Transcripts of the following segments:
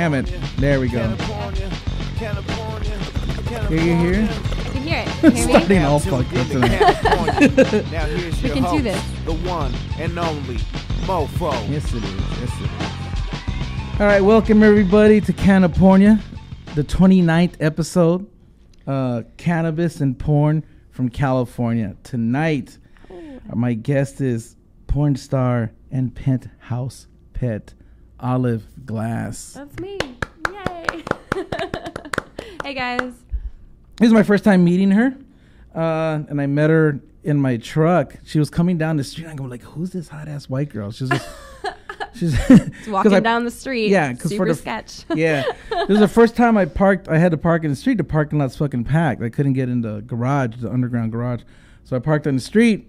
Damn it. There we go. Can you hear? I can hear it. Can you hear me? Starting all fucked up tonight. Now here's your host, do this. The one and only Mofo. Yes, it is. Yes, it is. All right. Welcome, everybody, to Cannapornia, the 29th episode. Cannabis and porn from California. Tonight, my guest is porn star and Penthouse Pet, Olive Glass. That's me. Yay. Hey, guys. This is my first time meeting her, and I met her in my truck. She was coming down the street, and I go like, who's this hot-ass white girl? She's just... She's walking down the street. Yeah, because for the sketch. Yeah, this was the first time I parked. I had to park in the street. The parking lot's fucking packed. I couldn't get in the garage, the underground garage. So I parked on the street.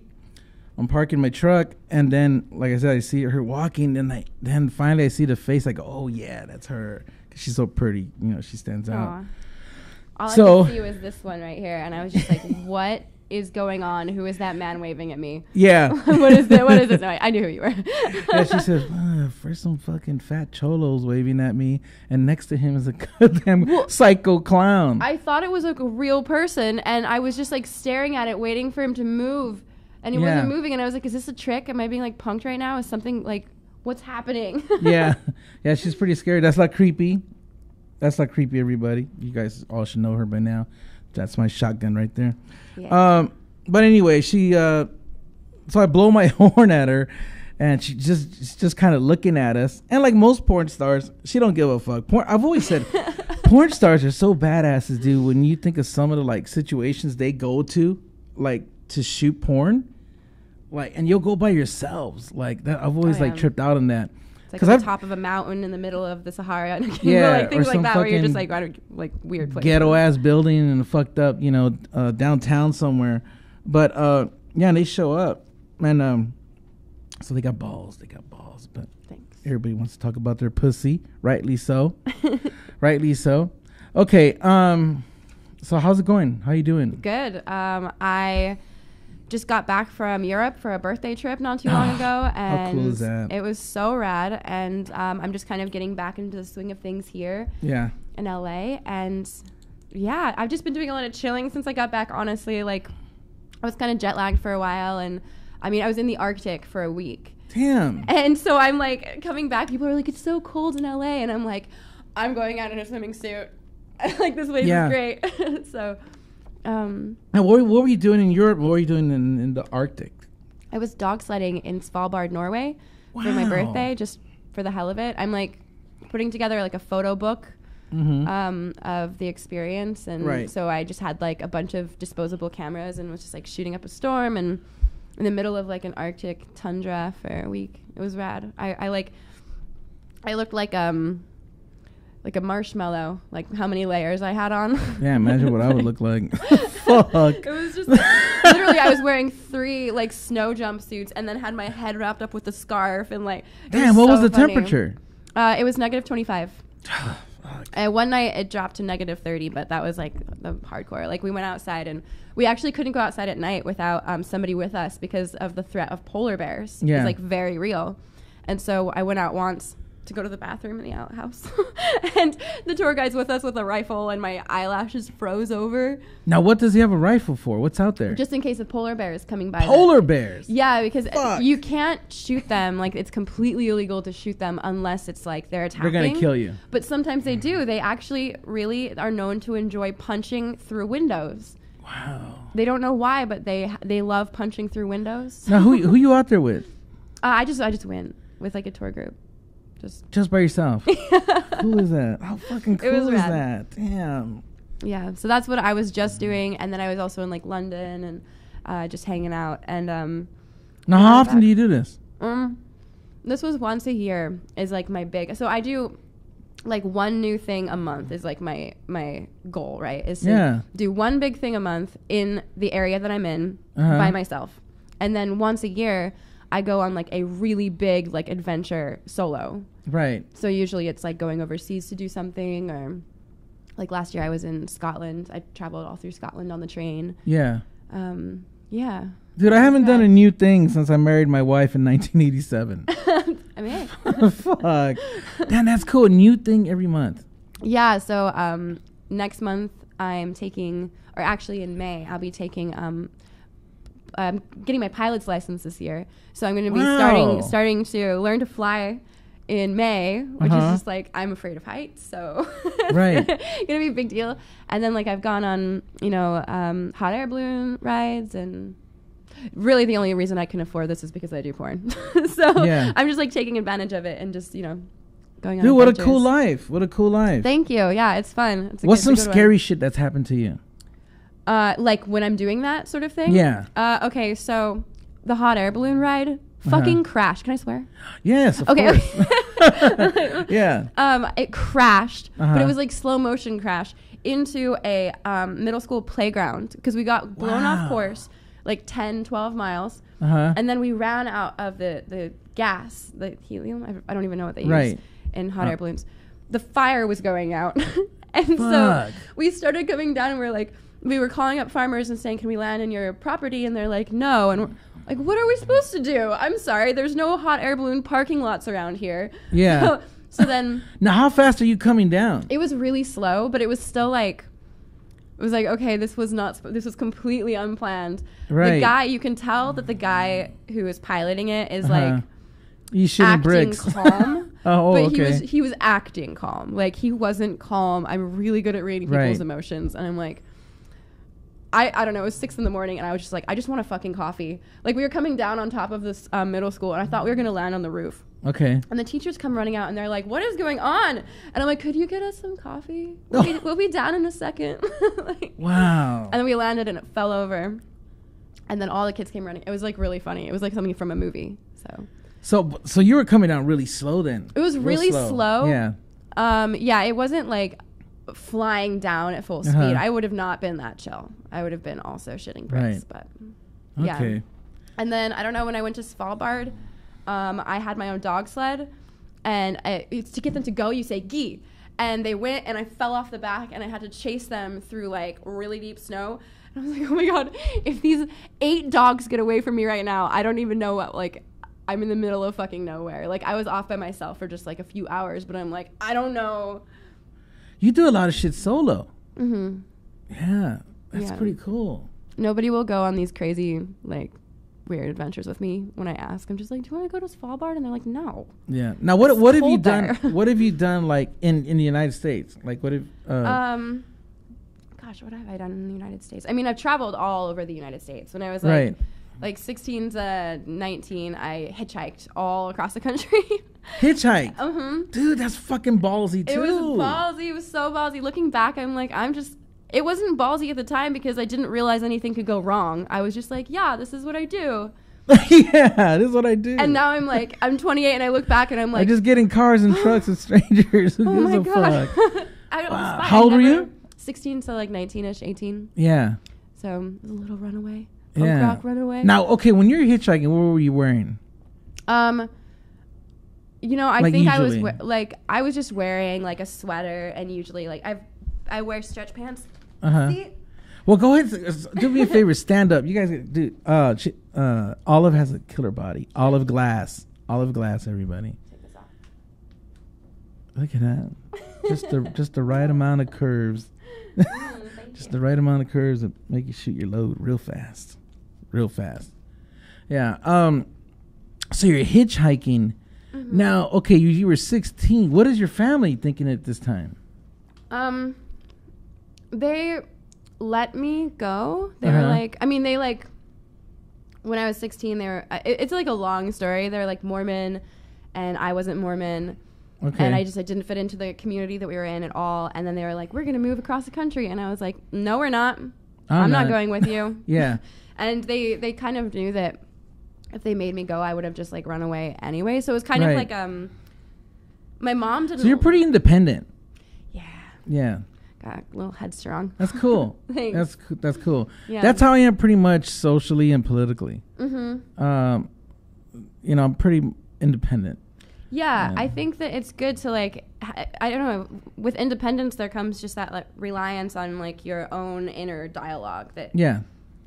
I'm parking my truck, and then, like I said, I see her walking. And then finally, I see the face. I go, oh yeah, that's her. 'Cause she's so pretty. You know, she stands out. All I could see was this one right here, and I was just like, what is going on? Who is that man waving at me? Yeah. What is that? What is this? No, I knew who you were. Yeah, she says, first some fucking fat cholos waving at me, and next to him is a goddamn psycho clown. I thought it was like a real person, and I was just like staring at it, waiting for him to move, and he wasn't moving, and I was like, is this a trick? Am I being like punked right now? Is something like, what's happening? Yeah. Yeah, she's pretty scary. That's not creepy. That's not creepy, everybody. You guys all should know her by now. That's my shotgun right there. Yeah. But anyway, she so I blow my horn at her, and she's just kind of looking at us. And like most porn stars, she don't give a fuck. I've always said porn stars are so badasses, dude. When you think of some of the like situations they go to, like to shoot porn, like, and you'll go by yourselves. Like that, I've always like tripped out on that. It's like on top of a mountain in the middle of the Sahara. Yeah, like things like that where you're just like, I don't, like weird place. Ghetto-ass building and fucked up, you know, downtown somewhere. But, yeah, and they show up. And so they got balls. They got balls. But everybody wants to talk about their pussy. Rightly so. Rightly so. Okay. So how's it going? How you doing? Good. I... just got back from Europe for a birthday trip not too long ago, and how cool is that? It was so rad, and I'm just kind of getting back into the swing of things here in LA, and yeah, I've just been doing a lot of chilling since I got back, honestly. Like, I was kind of jet lagged for a while, and I mean, I was in the Arctic for a week. Damn. And so I'm like coming back, people are like, it's so cold in LA, and I'm like, I'm going out in a swimming suit. Like, this place is great. So now, what were you doing in Europe? What were you doing in the Arctic? I was dog sledding in Svalbard, Norway for my birthday, just for the hell of it. I'm like putting together like a photo book of the experience, and so I just had like a bunch of disposable cameras and was just like shooting up a storm and in the middle of like an Arctic tundra for a week. It was rad. I looked like a marshmallow, like how many layers I had on. Yeah, imagine what I would look like. Fuck. It was just like, literally I was wearing 3 like snow jumpsuits and then had my head wrapped up with a scarf and like. Damn, what was the temperature? It was -25. One night it dropped to -30, but that was like the hardcore. Like, we went outside, and we actually couldn't go outside at night without somebody with us because of the threat of polar bears. Yeah. It's like very real. And so I went out once to go to the bathroom in the outhouse, and the tour guide's with us with a rifle, and my eyelashes froze over. Now, what does he have a rifle for? What's out there? Just in case of polar bears coming by. Polar bears? Yeah, because you can't shoot them. Like, it's completely illegal to shoot them unless it's like they're attacking. They're gonna kill you. But sometimes they do. They actually really are known to enjoy punching through windows. Wow. They don't know why, but they love punching through windows. Now, who you out there with? I just went with like a tour group. Just by yourself. Who is that? How fucking cool is that? Damn. Yeah. So that's what I was just doing, and then I was also in like London and just hanging out. And now, how often do you do this? This was once a year. Is like my big. So I do like one new thing a month is like my goal, right? Is to do one big thing a month in the area that I'm in by myself, and then once a year I go on like a really big like adventure solo. Right. So usually it's like going overseas to do something, or like last year I was in Scotland. I traveled all through Scotland on the train. Yeah. Yeah. Dude, I haven't done a new thing since I married my wife in 1987. I mean, fuck. Damn, that's cool. A new thing every month. Yeah. So next month I'm taking, or actually in May, I'll be taking. I'm getting my pilot's license this year, so I'm going to be starting to learn to fly in May, which is just like I'm afraid of heights, so right, going to be a big deal. And then like I've gone on, you know, hot air balloon rides and. Really, the only reason I can afford this is because I do porn. So yeah. I'm just like taking advantage of it and just, you know, going on. Dude, what a cool life. What a cool life. Thank you. Yeah, it's fun. It's What's some scary shit that's happened to you? Like when I'm doing that sort of thing? Yeah. Okay, so the hot air balloon ride fucking crashed. Can I swear? Yes, of course. Yeah. It crashed, but it was like slow motion crash into a middle school playground because we got blown off course. Like 10, 12 miles. And then we ran out of the gas, the helium. I don't even know what they use in hot air balloons. The fire was going out. And so we started coming down and we were calling up farmers and saying, can we land in your property? And they're like, no. And we're like, what are we supposed to do? I'm sorry. There's no hot air balloon parking lots around here. Yeah. So then. Now, how fast are you coming down? It was really slow, but it was still like. It was like, okay, this was not, this was completely unplanned. Right. The guy, you can tell that the guy who is piloting it is like, you shouldn't bricks. Calm. But he was acting calm. Like he wasn't calm. I'm really good at reading people's emotions, and I'm like, I don't know. It was 6 in the morning, and I was just like, I just want a fucking coffee. Like we were coming down on top of this middle school, and I thought we were gonna land on the roof. Okay. And the teachers come running out and they're like, what is going on? And I'm like, could you get us some coffee? We'll be down in a second. Like, wow. And then we landed and it fell over. And then all the kids came running. It was like really funny. It was like something from a movie. So you were coming down really slow then? It was really slow. Yeah. Yeah, it wasn't like flying down at full speed. I would have not been that chill. I would have been also shitting bricks. But yeah. Okay. And then I don't know, when I went to Svalbard, I had my own dog sled, and it's to get them to go, you say gee, and they went, and I fell off the back, and I had to chase them through like really deep snow, and I was like, oh my god, if these 8 dogs get away from me right now, I don't even know what, like, I'm in the middle of fucking nowhere. Like I was off by myself for just like a few hours, but I'm like, I don't know. You do a lot of shit solo. Yeah, that's pretty cool. Nobody will go on these crazy like weird adventures with me. When I ask, I'm just like, do you want to go to Svalbard? And they're like, no. Yeah. Now what have you done? What have you done like in the United States? Like what have gosh, what have I done in the United States? I mean, I've traveled all over the United States. When I was like 16 to 19, I hitchhiked all across the country. Hitchhike? Dude, that's fucking ballsy too. It was ballsy. It was so ballsy. Looking back, I'm like, it wasn't ballsy at the time because I didn't realize anything could go wrong. I was just like, yeah, this is what I do. Yeah, this is what I do. And now I'm like, I'm 28 and I look back and I'm like. I just get in cars and trucks and strangers. Oh my God. I don't wow. How old were you? 16 to like 19-ish, 18. Yeah. So it was a little runaway. Yeah. Rock runaway. Now, okay, when you were hitchhiking, what were you wearing? You know, I like think usually. I was just wearing like a sweater, and usually like I wear stretch pants. See? Well, go ahead. Do me a favor. Stand up. You guys, dude. Olive has a killer body. Olive Glass. Olive Glass. Everybody. Take this off. Look at that. just the right amount of curves. Just the right amount of curves that make you shoot your load real fast, real fast. Yeah. So you're hitchhiking. Now, okay. You were 16. What is your family thinking at this time? They let me go. They were like, I mean, they like, when I was 16, they were, it's like a long story. They're like Mormon, and I wasn't Mormon. Okay. And I didn't fit into the community that we were in at all. And then they were like, we're going to move across the country. And I was like, no, we're not. I'm not going with you. Yeah. And they kind of knew that if they made me go, I would have just like run away anyway. So it was kind of like, my mom didn't. So you're pretty independent. Yeah. Yeah. Got a little headstrong. That's cool. That's cool. Yeah. That's how I am pretty much socially and politically. You know, I'm pretty independent. Yeah, I think that it's good to like, I don't know, with independence there comes just that like reliance on like your own inner dialogue that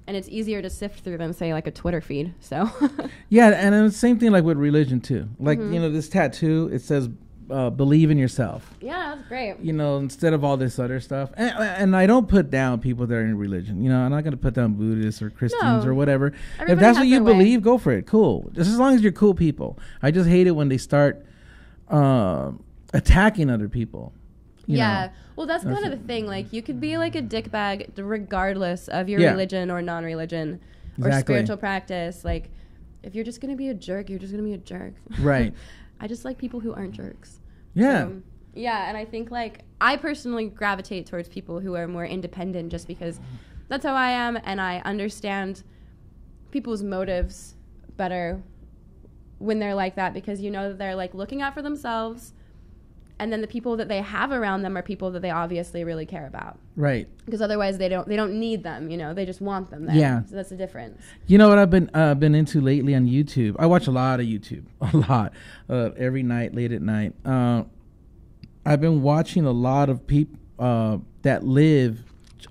and it's easier to sift through than, say, like a Twitter feed. So yeah, and the same thing like with religion too. Like you know, this tattoo, it says believe in yourself. Yeah, that's great. You know, instead of all this other stuff. And I don't put down people that are in religion. You know, I'm not going to put down Buddhists or Christians or whatever. If that's what you believe, go for it. Cool. Just as long as you're cool people. I just hate it when they start attacking other people. You know. Well, that's kind of the thing. Like, you could be like a dickbag regardless of your religion or non-religion or spiritual practice. Like, if you're just going to be a jerk, you're just going to be a jerk. Right. I just like people who aren't jerks. Yeah. So, yeah, and I think, like, I personally gravitate towards people who are more independent just because that's how I am, and I understand people's motives better when they're like that, because you know that they're, like, looking out for themselves, and then the people that they have around them are people that they obviously really care about. Right. Because otherwise they don't need them, you know. They just want them there. Yeah. So that's the difference. You know what I've been into lately on YouTube? I watch a lot of YouTube. A lot. Every night, late at night. I've been watching a lot of people that live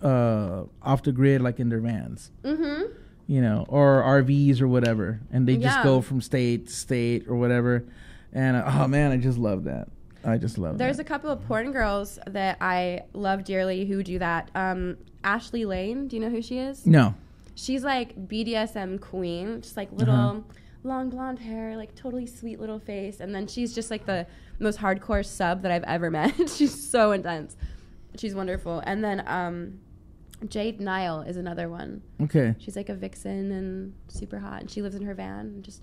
off the grid, like in their vans. Mm-hmm. You know, or RVs or whatever. And they just go from state to state or whatever. And, oh, man, I just love that. I just love it. There's a couple of porn girls that I love dearly who do that. Ashley Lane, do you know who she is? No. She's like BDSM queen, just like little long blonde hair, like totally sweet little face. And then she's just like the most hardcore sub that I've ever met. She's so intense. She's wonderful. And then Jade Nile is another one. Okay. She's like a vixen and super hot. And she lives in her van and just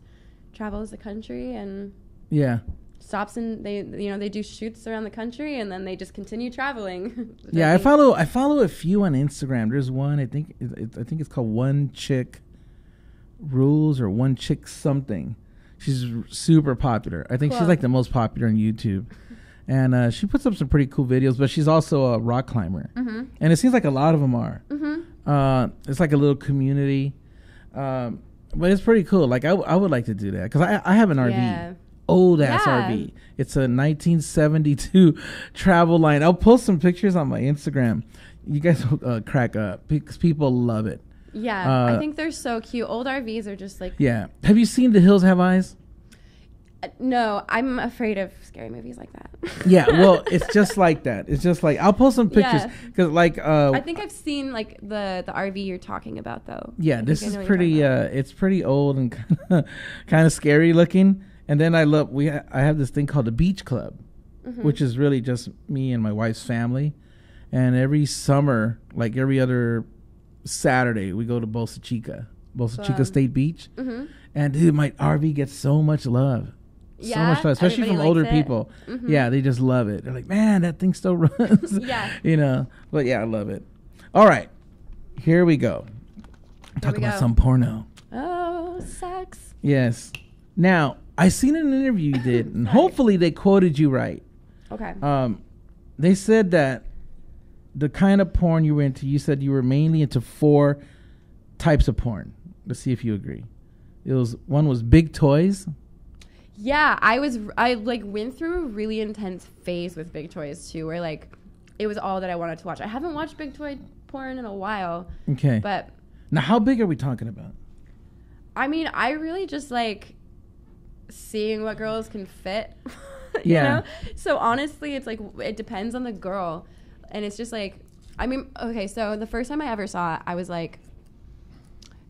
travels the country and... Yeah. Stops and they do shoots around the country and then they just continue traveling. Yeah, I follow a few on Instagram. There's one I think it's called One Chick Rules or One Chick something. She's super popular. I think she's like the most popular on YouTube, and she puts up some pretty cool videos. But she's also a rock climber, and it seems like a lot of them are. It's like a little community, but it's pretty cool. Like I would like to do that because I have an RV. Yeah. Old ass RV. It's a 1972 travel line. I'll post some pictures on my Instagram. You guys will crack up because people love it. Yeah, I think they're so cute. Old RVs are just like... Yeah. Have you seen The Hills Have Eyes? No, I'm afraid of scary movies like that. Yeah, well, it's just like that. It's just like... I'll post some pictures because like... I think I've seen like the RV you're talking about though. Yeah, this is pretty... it's pretty old and kind of scary looking. And then I have this thing called the Beach Club, which is really just me and my wife's family. And every summer, like every other Saturday, we go to Bolsa Chica State Beach. And dude, my RV gets so much love. Yeah, so much love, especially from older people. Yeah, they just love it. They're like, man, that thing still runs. Yeah. You know, but yeah, I love it. All right, here we go. Talk about some porno. Oh, sex. Yes. Now, I seen an interview you did, and hopefully they quoted you right. Okay. They said that the kind of porn you were into, you said you were mainly into 4 types of porn. Let's see if you agree. One was big toys. Yeah, I like went through a really intense phase with big toys too, where like it was all that I wanted to watch. I haven't watched big toy porn in a while. Okay. But now, how big are we talking about? I mean, I really just like seeing what girls can fit. You know? So honestly, it's like it depends on the girl, and it's just like, I mean, okay, so the first time I ever saw it, I was like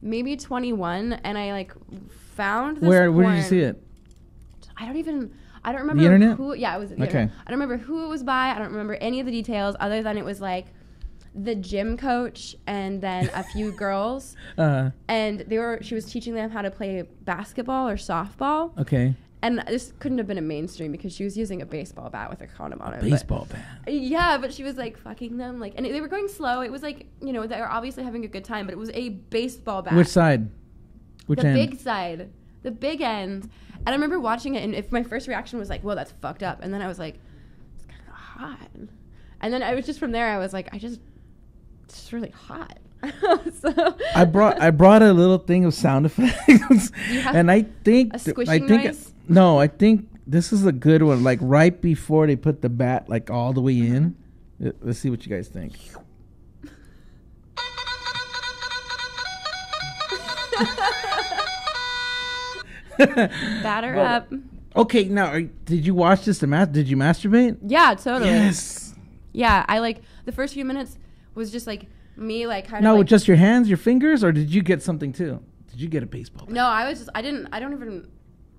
maybe 21, and I like found this where did you see it? I don't remember the internet? Who it was the internet. I don't remember who it was by. I don't remember any of the details other than it was like the gym coach and then a few girls, and she was teaching them how to play basketball or softball. Okay. And this couldn't have been a mainstream because she was using a baseball bat with a condom on it. Baseball bat. Yeah, but she was like fucking them, like, and they were going slow. It was like, you know, they were obviously having a good time, but it was a baseball bat. Which side? Which end? The big side, the big end. And I remember watching it, and my first reaction was like, "Well, that's fucked up," and then I was like, "It's kind of hot," and then I was just from there. I was like, It's really hot. So I brought a little thing of sound effects, and I think this is a good one. Like right before they put the bat like all the way in, let's see what you guys think. Batter well, up. Okay, now did you watch this? Did you masturbate? Yeah, totally. Yes. Yeah, I like the first few minutes was just like me, like kind of. No, like, just your hands, your fingers, or did you get something too? Did you get a baseball bat? No, I was just. I didn't. I don't even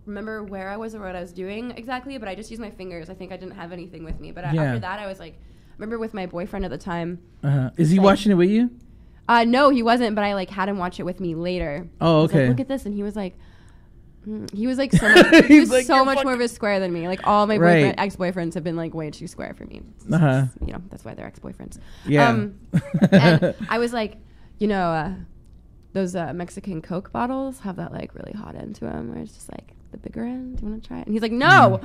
remember where I was or what I was doing exactly, but I just used my fingers. I think I didn't have anything with me, but yeah. After that, I was like, I remember with my boyfriend at the time. Is he watching it with you? No, he wasn't, but I like had him watch it with me later. Oh, okay. I was like, look at this, and he was like. He was like so much, he was like, so much more of a square than me. Like all my boyfriend, ex-boyfriends have been like way too square for me. Just, you know, that's why they're ex-boyfriends. Yeah. And I was like, you know, those Mexican Coke bottles have that like really hot end to them where it's just like the bigger end. Do you want to try it? And he's like, no.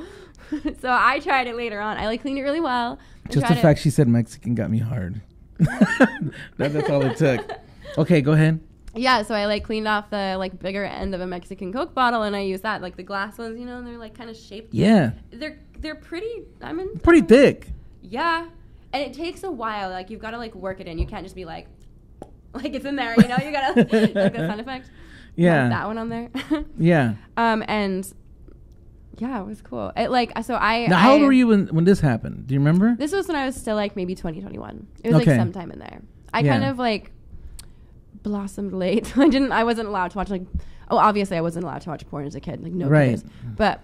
Yeah. So I tried it later on. I like cleaned it really well. Just the fact she said Mexican got me hard. That's all it took. Okay, go ahead. Yeah, so I like cleaned off the like bigger end of a Mexican Coke bottle, and I use that like the glass ones, you know, and they're like kind of shaped. Yeah, they're pretty. I mean, pretty thick. Yeah, and it takes a while. Like you've got to like work it in. You can't just be like it's in there. You know, you gotta like the sound effect. Yeah, that one on there. Yeah. And yeah, it was cool. It like so I. Now, how old were you when this happened? Do you remember? This was when I was still like maybe 20, 21. It was like sometime in there. I kind of blossomed late. I wasn't allowed to watch obviously I wasn't allowed to watch porn as a kid. Like nobody is. But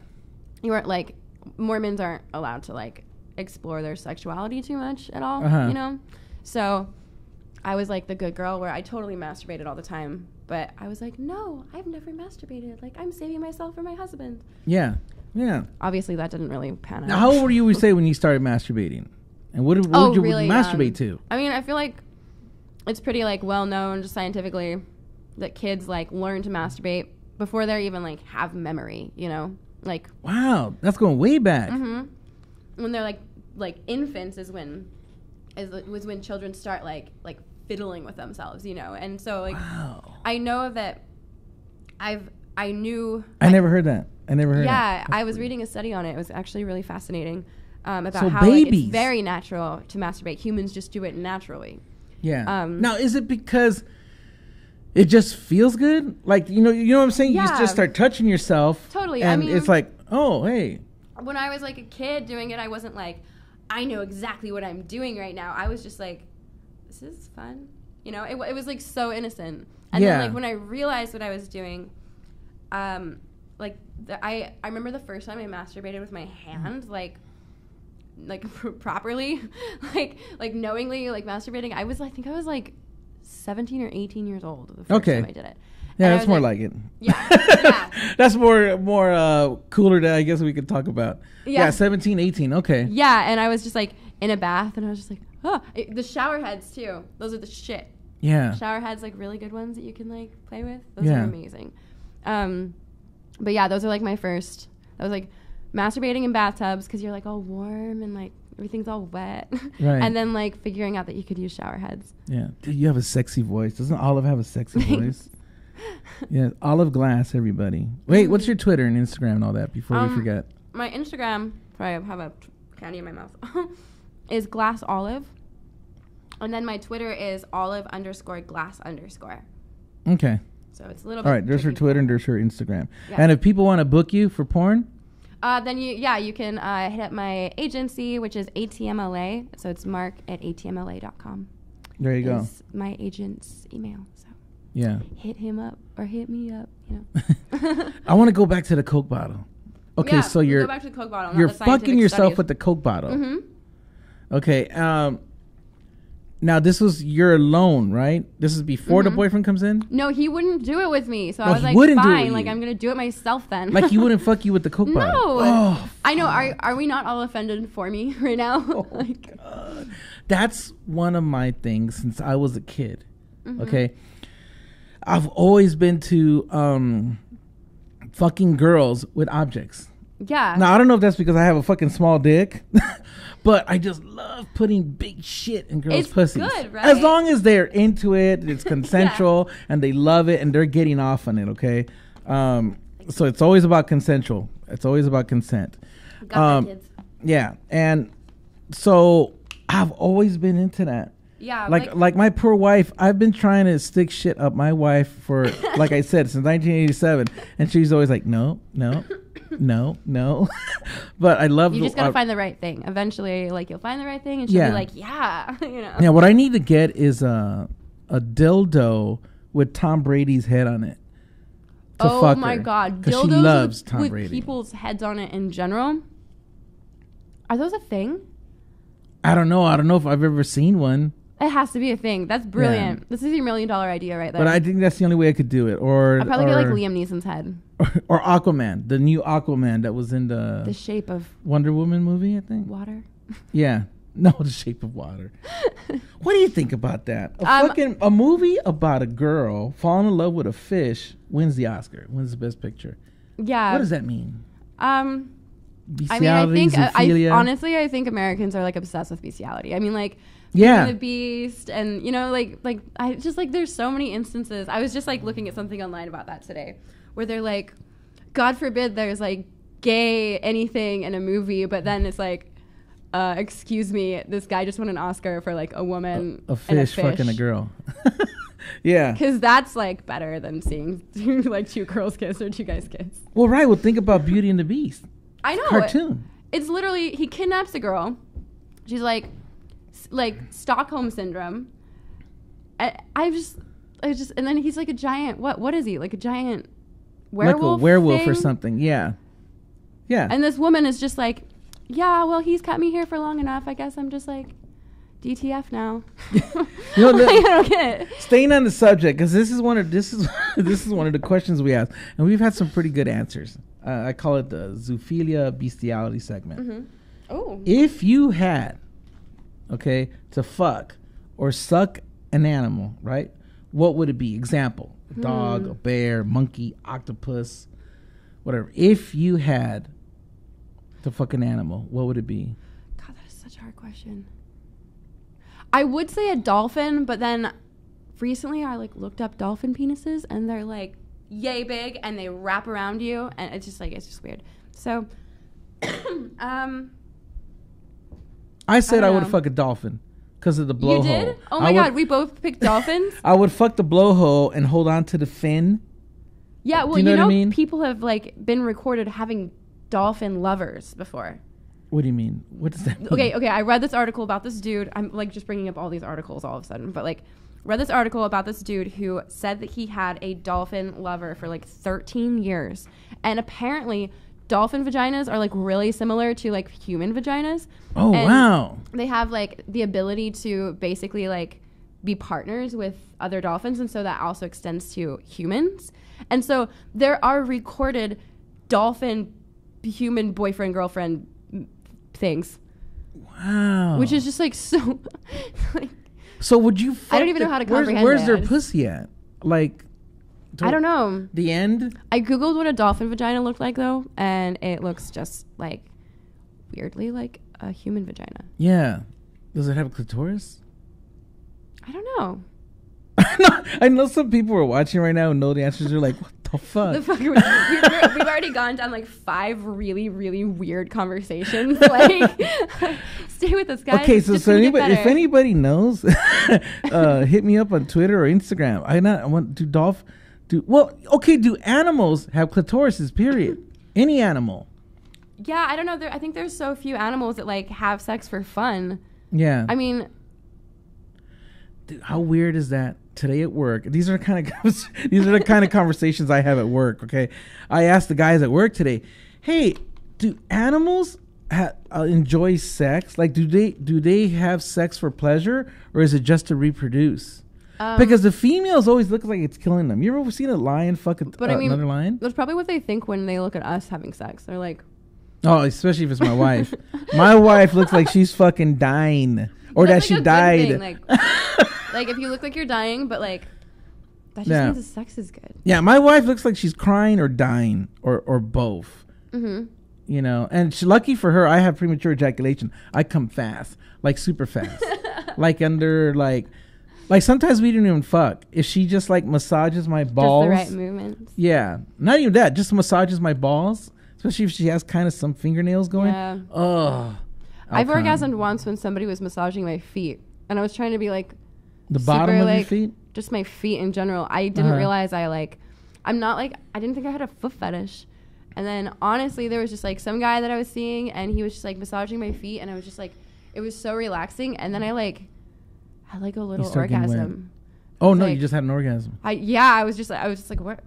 you weren't like Mormons aren't allowed to like explore their sexuality too much at all. You know? So I was like the good girl where I totally masturbated all the time. But I was like, no, I've never masturbated. Like I'm saving myself for my husband. Yeah. Yeah. Obviously that didn't really pan out. Now, how old were you when you started masturbating? And what did you masturbate to? I mean, I feel like it's pretty like well known just scientifically that kids like learn to masturbate before they even like have memory, you know, like wow, that's going way back. When they're like infants was when children start like fiddling with themselves, you know, and so like wow. I know that I never heard that. I was reading a study on it. It was actually really fascinating about how like, it's very natural to masturbate. Humans just do it naturally. Yeah. Now, is it because it just feels good? Like, you know what I'm saying? Yeah. You just start touching yourself. Totally. And I mean, it's like, oh, hey. When I was like a kid doing it, I wasn't like, I know exactly what I'm doing right now. I was just like, this is fun. You know, it was like so innocent. And then like when I realized what I was doing, I remember the first time I masturbated with my hand, like properly like knowingly like masturbating. I think I was like 17 or 18 years old the first time I did it. Yeah, and that's more like it. Yeah, yeah. That's more cooler that I guess we could talk about. Yeah, 17, 18. Okay. Yeah, and I was just like in a bath and I was just like, oh, the shower heads too. Those are the shit. Yeah. Shower heads, like really good ones that you can like play with. Those are amazing. But yeah, those are like my first. I was like masturbating in bathtubs because you're like all warm and like everything's all wet. Right. And then like figuring out that you could use shower heads. Yeah. Dude, you have a sexy voice. Doesn't Olive have a sexy voice? Yeah. Olive Glass, everybody. Wait, what's your Twitter and Instagram and all that before we forget? My Instagram, sorry, I have a candy in my mouth, is Glass Olive. And then my Twitter is Olive_Glass_. Okay. So it's a little bit. All right. There's her Twitter and there's her Instagram. Yeah. And if people want to book you for porn, then you can hit up my agency, which is ATMLA. So it's mark@atmla.com. There you go. My agent's email. So yeah, hit him up or hit me up. You know. I want to go back to the Coke bottle. Okay, yeah, so you're go back to the Coke bottle. You're fucking yourself with the Coke bottle. Okay. Now this was you're alone, right? This is before the boyfriend comes in. No, he wouldn't do it with me, so I was like, fine, like I'm gonna do it myself then. Like he wouldn't fuck you with the Coke bottle. No, oh, I know. Are we not all offended for me right now? Oh, like, God. That's one of my things since I was a kid. Okay, I've always been to fucking girls with objects. Yeah. Now I don't know if that's because I have a fucking small dick, but I just love putting big shit in girls' pussies. It's good, right? As long as they're into it, it's consensual, and they love it, and they're getting off on it. Okay, so it's always about consensual. It's always about consent. Got my kids. Yeah, and so I've always been into that. Yeah. Like my poor wife, I've been trying to stick shit up my wife for, like I said, since 1987. And she's always like, no, no, no, no. But I love... You just got to find the right thing. Eventually, like, you'll find the right thing and she'll be like, yeah, you know. Yeah, what I need to get is a dildo with Tom Brady's head on it. Oh my God. Dildos she loves Tom Brady. With people's heads on it in general. Are those a thing? I don't know. I don't know if I've ever seen one. It has to be a thing. That's brilliant. Yeah. This is your $1 million idea right there. But I think that's the only way I could do it. Or I'd probably get like Liam Neeson's head. Or Aquaman. The new Aquaman that was in the... The Shape of... Wonder Woman movie, I think. Water. Yeah. No, The Shape of Water. What do you think about that? A movie about a girl falling in love with a fish wins the Oscar. Wins the Best Picture. Yeah. What does that mean? I mean, I think honestly, I think Americans are like obsessed with bestiality. I mean, like, yeah, the Beast, and you know, like I just like there's so many instances. I was just like looking at something online about that today, where they're like, God forbid there's like gay anything in a movie, but then it's like, excuse me, this guy just won an Oscar for like a woman, a fish fucking a girl. Yeah, because that's like better than seeing like two girls kiss or two guys kiss. Well, right. Well, think about Beauty and the Beast. I know. Cartoon. It's literally he kidnaps a girl. She's like Stockholm syndrome. I just, and then he's like a giant. What is he? Like a giant werewolf? Like a werewolf thing? Or something? Yeah, yeah. And this woman is just like, yeah. Well, he's kept me here for long enough. I guess I'm just like, DTF now. No, like, I don't get it. Staying on the subject, because this is one of the questions we asked, and we've had some pretty good answers. I call it the zoophilia bestiality segment. Mm-hmm. Oh. If you had, okay, to fuck or suck an animal, right? What would it be? Example, a dog, a bear, monkey, octopus, whatever. If you had to fuck an animal, what would it be? God, that is such a hard question. I would say a dolphin, but then recently I like looked up dolphin penises and they're like, yay big, and they wrap around you, and it's just like it's just weird. So, I said I would fuck a dolphin because of the blowhole. You did? Oh my God, we both picked dolphins. I would fuck the blowhole and hold on to the fin. Yeah, well, you know what I mean? People have like been recorded having dolphin lovers before. What do you mean? What does that mean? Okay. I read this article about this dude. I'm like just bringing up all these articles all of a sudden, but like. Read this article about this dude who said that he had a dolphin lover for like 13 years. And apparently dolphin vaginas are like really similar to like human vaginas. Oh, and wow. They have like the ability to basically like be partners with other dolphins. And so that also extends to humans. And so there are recorded dolphin human boyfriend, girlfriend things. Wow. Which is just like so... like, so would you? I don't even know how to comprehend. Where's their pussy at? Like, I don't know. The end. I googled what a dolphin vagina looked like though, and it looks just like weirdly like a human vagina. Yeah. Does it have a clitoris? I don't know. I know some people are watching right now and know the answers. They're like, what the fuck? The fuck we've already gone down like 5 really, really weird conversations. Like, stay with us, guys. Okay, so anybody, if anybody knows, hit me up on Twitter or Instagram. Do animals have clitorises? Period. Any animal. Yeah, I don't know. I think there's so few animals that like have sex for fun. Yeah. I mean, dude, how weird is that? Today at work, these are the kind of conversations I have at work. Okay, I asked the guys at work today, "Hey, do animals enjoy sex? Like, do they have sex for pleasure, or is it just to reproduce?" Because the females always look like it's killing them. You ever seen a lion fucking another lion? That's probably what they think when they look at us having sex. They're like, "Oh, especially if it's my wife. My wife looks like she's fucking dying, or that's that like she died." Like, like, if you look like you're dying, but, like, that just means the sex is good. Yeah, my wife looks like she's crying or dying or both. Mm-hmm. You know, and lucky for her, I have premature ejaculation. I come fast, like super fast. like sometimes we didn't even fuck. If she just, like, massages my balls. Just the right movements. Yeah. Not even that. Just massages my balls, especially if she has kind of some fingernails going. Yeah. Ugh. I've orgasmed once when somebody was massaging my feet. And I was trying to be like the bottom of your feet, just my feet in general. I didn't realize I'm not like, I didn't think I had a foot fetish. And then honestly, there was just like some guy that I was seeing and he was just like massaging my feet. And I was just like, it was so relaxing. And then I like had like a little orgasm. Oh no, like, you just had an orgasm. I was just like, what?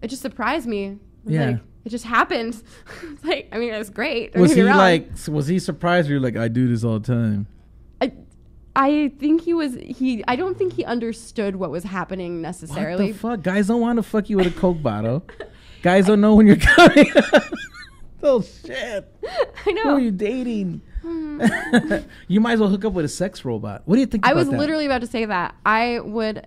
It just surprised me. Yeah. Like, it just happened. Like, I mean, it was great. Was he surprised? Or you're like, I do this all the time. I think he was. I don't think he understood what was happening necessarily. What the fuck? Guys don't want to fuck you with a Coke bottle. Guys don't know when you're coming. Oh shit! I know. Who are you dating? You might as well hook up with a sex robot. What do you think? I was literally about to say that. I would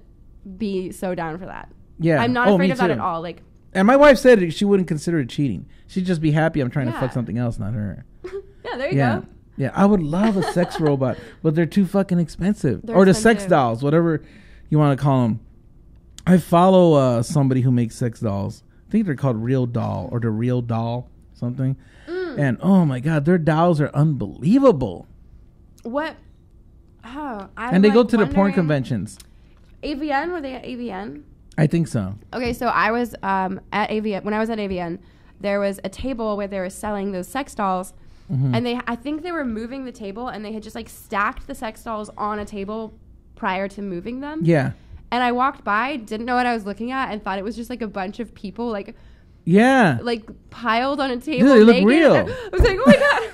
be so down for that. Yeah. I'm not afraid of that at all. Like. And my wife said she wouldn't consider it cheating. She'd just be happy I'm trying to fuck something else, not her. Yeah, there you go. Yeah, I would love a sex robot, but they're too fucking expensive. Or the sex dolls, whatever you want to call them. I follow somebody who makes sex dolls. I think they're called Real Doll or The Real Doll something. Mm. And oh my God, their dolls are unbelievable. What? Oh, and they go to the porn conventions. AVN? Were they at AVN? I think so. Okay, so I was at AVN. When I was at AVN, there was a table where they were selling those sex dolls. Mm-hmm. And I think they were moving the table and they had just like stacked the sex dolls on a table prior to moving them. Yeah. And I walked by, didn't know what I was looking at and thought it was just like a bunch of people like. Yeah. Like piled on a table. Dude, they look real. I was like, oh my God.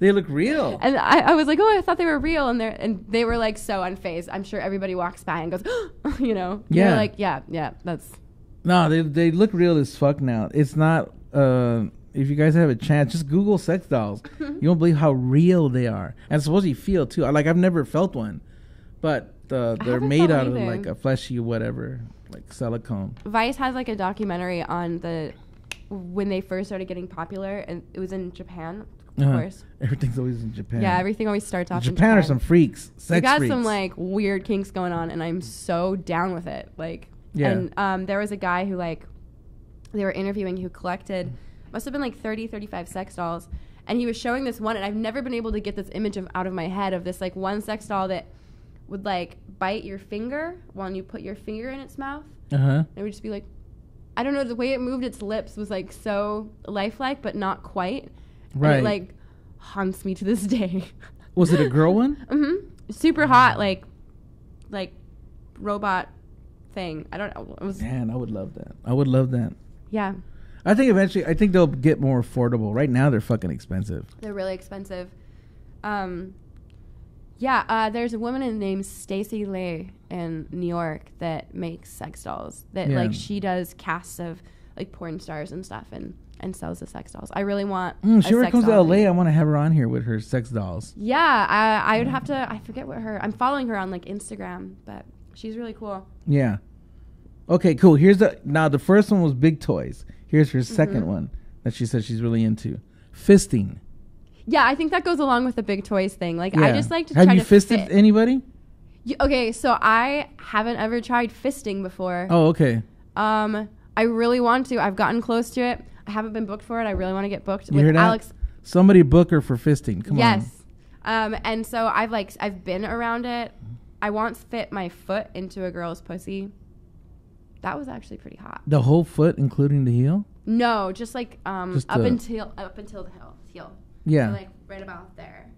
They look real. And I was like, oh, I thought they were real. And they were like so unfazed. I'm sure everybody walks by and goes, you know. Yeah. They're like, yeah, that's. No, they look real as fuck now. It's not. If you guys have a chance, just Google sex dolls. You won't believe how real they are. And suppose you feel too. Like I've never felt one. But they're made out of like a fleshy whatever. Like silicone. Vice has like a documentary on when they first started getting popular. And it was in Japan. Of course. Everything's always in Japan. Yeah, everything always starts off in Japan. Japan are some freaks. Sex freaks. We got some like weird kinks going on, and I'm so down with it. Like, yeah. And there was a guy who like they were interviewing who collected must have been like 30, 35 sex dolls, and he was showing this one, and I've never been able to get this image out of my head of this like one sex doll that would like bite your finger while you put your finger in its mouth. And it would just be like, I don't know, the way it moved its lips was like so lifelike, but not quite. Right. And it like haunts me to this day. Was it a girl one? Super hot, like robot thing. I don't know. Man, I would love that. I would love that. Yeah. I think eventually, I think they'll get more affordable. Right now, they're fucking expensive. They're really expensive. There's a woman named Stacy Lay in New York that makes sex dolls. That like she does casts of like porn stars and stuff, and sells the sex dolls. I really want. She ever comes to LA, I want to have her on here with her sex dolls. Yeah, I would have to. I forget what her. I'm following her on like Instagram, but she's really cool. Yeah. Okay, cool. Now the first one was big toys. Here's her second one that she says she's really into. Fisting. Yeah, I think that goes along with the big toys thing. Like, I just like to try to Have you fisted anybody? Okay, so I haven't ever tried fisting before. Oh, okay. I really want to. I've gotten close to it. I haven't been booked for it. I really want to get booked with Alex. Somebody book her for fisting. Come on. Yes. And so I've been around it. I once fit my foot into a girl's pussy. That was actually pretty hot. The whole foot, including the heel? No, just like just up until the heel. Yeah. So like right about there.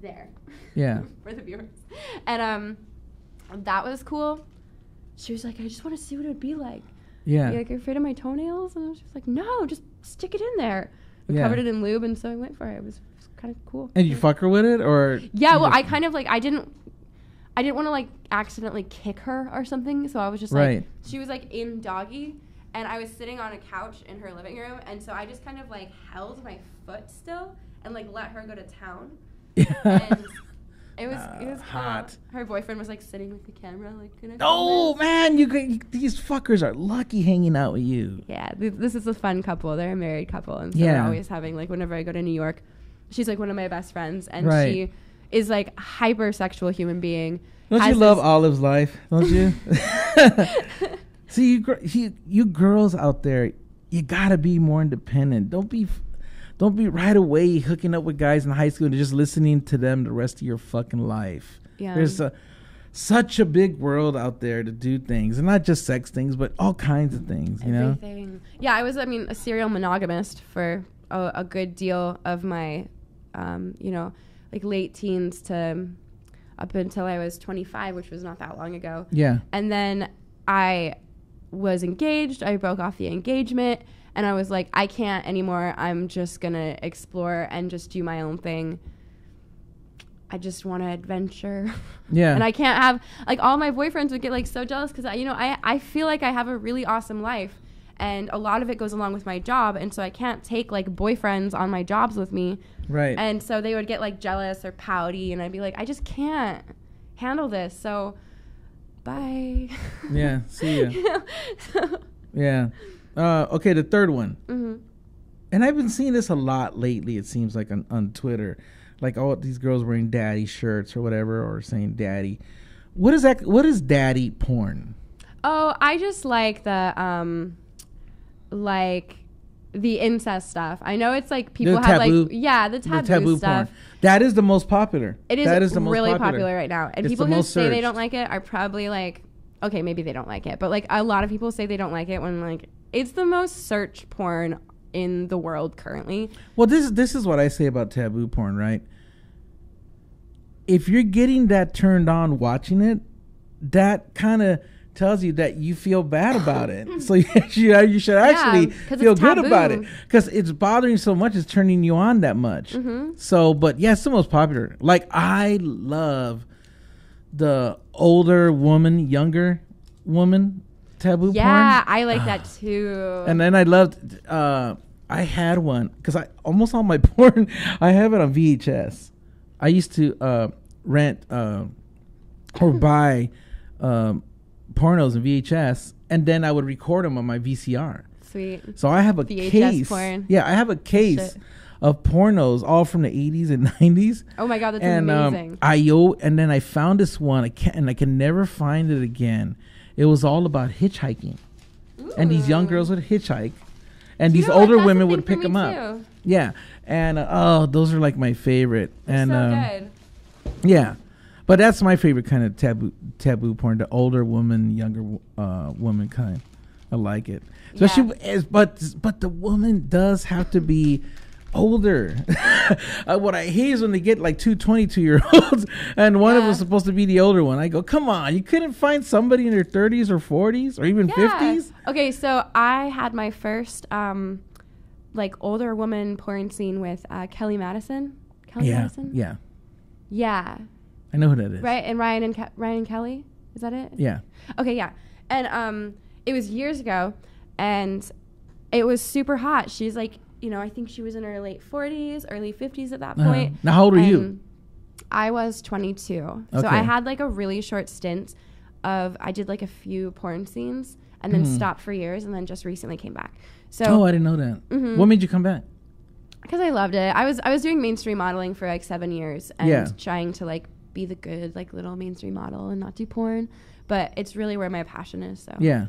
There. Yeah. For the viewers. And that was cool. She was like, I just want to see what it would be like. Yeah. You're like, you're afraid of my toenails? And I was just like, no, just stick it in there. We covered it in lube, and so I went for it. It was kind of cool. And you fuck her with it, or? Yeah. Well, I kind of like I didn't want to like accidentally kick her or something, so I was just like, she was like in doggy, and I was sitting on a couch in her living room, and so I just kind of like held my foot still and like let her go to town. Yeah. And it was hot. Her boyfriend was like sitting with the camera, like. Can I film this? Man, these fuckers are lucky hanging out with you. Yeah, this is a fun couple. They're a married couple, and so they're always having like whenever I go to New York, she's like one of my best friends, and she is like hypersexual human being. Don't you love Olive's life? Don't you? See, you girls out there, you gotta be more independent. Don't be right away hooking up with guys in high school and just listening to them the rest of your fucking life. Yeah. There's such a big world out there to do things, and not just sex things, but all kinds of things. Everything. You know? Yeah, I was, I mean, a serial monogamist for a good deal of my, you know, like late teens to up until I was 25, which was not that long ago. Yeah. And then I was engaged. I broke off the engagement, and I was like, I can't anymore. I'm just going to explore and just do my own thing. I just want to adventure. Yeah. And I can't have, like, all my boyfriends would get, like, so jealous because, you know, I feel like I have a really awesome life, and a lot of it goes along with my job, and so I can't take, like, boyfriends on my jobs with me. Right. And so they would get, like, jealous or pouty, and I'd be like, I just can't handle this, so bye. Yeah, see ya. You know? So. Yeah. Okay, the third one. Mm-hmm. And I've been seeing this a lot lately, it seems like, on Twitter. Like, all these girls wearing daddy shirts or whatever, or saying daddy. What is that? What is daddy porn? Oh, I just like the like the incest stuff. I know it's like people have like, yeah, the taboo stuff. Porn. That is the most popular. It is, really popular right now. And it's people who say they don't like it are probably like, okay, maybe they don't like it, but like a lot of people say they don't like it when like it's the most searched porn in the world currently. Well, this is what I say about taboo porn, right? If you're getting that turned on watching it, that kind of tells you that you feel bad about it. So you should actually feel good about it, because it's bothering so much, it's turning you on that much. Mm-hmm. So, but yeah, it's the most popular. Like, I love the older woman, younger woman taboo porn. Yeah, I like that too. And then I loved. I had one because I almost all my porn I have it on VHS. I used to rent or buy pornos and VHS, and then I would record them on my VCR. Sweet. So I have a VHS case. Porn. Yeah, I have a case of pornos, all from the 80s and 90s. Oh my god, that's amazing. And then I found this one, I can never find it again. It was all about hitchhiking. Ooh. And these young girls would hitchhike, and these older women would pick them up. Yeah, and oh, those are like my favorite. They're and so good. Yeah, but that's my favorite kind of taboo porn, the older woman, younger woman kind. I like it, especially. Yeah. But the woman does have to be older. What I hate is when they get like two 22-year-olds and one of them is supposed to be the older one. I go, come on, you couldn't find somebody in their 30s or 40s or even 50s? Okay, so I had my first like older woman porn scene with Kelly Madison. Kelly Madison? Yeah. Yeah. I know who that is. Right, and Ryan and Kelly? Is that it? Yeah. Okay, yeah. And it was years ago, and it was super hot. She's like, you know, I think she was in her late 40s, early 50s at that point. Now, how old were you? I was 22. Okay. So I had like a really short stint of, I did like a few porn scenes and then stopped for years and then just recently came back. So, oh, I didn't know that. Mm-hmm. What made you come back? Because I loved it. I was doing mainstream modeling for like 7 years and trying to like be the good like little mainstream model and not do porn. But it's really where my passion is. So yeah,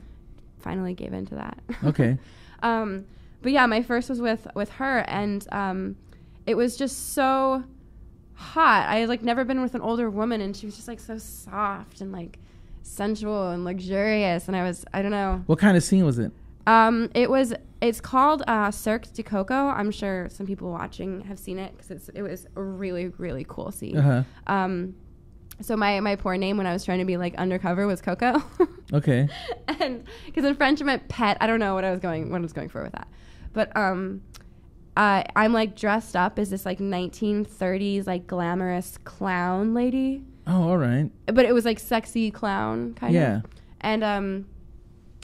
finally gave into that. Okay. But yeah, my first was with her, and it was just so hot. I had like never been with an older woman, and she was just like so soft and like sensual and luxurious. And I don't know. What kind of scene was it? It's called Cirque de Coco. I'm sure some people watching have seen it because it was a really, really cool scene. Uh-huh. So my poor name when I was trying to be like undercover was Coco. Okay. And because in French it meant pet. I don't know what I was going for with that. But I'm like dressed up as this like 1930s like glamorous clown lady. Oh, all right. But it was like sexy clown kind of. Yeah. And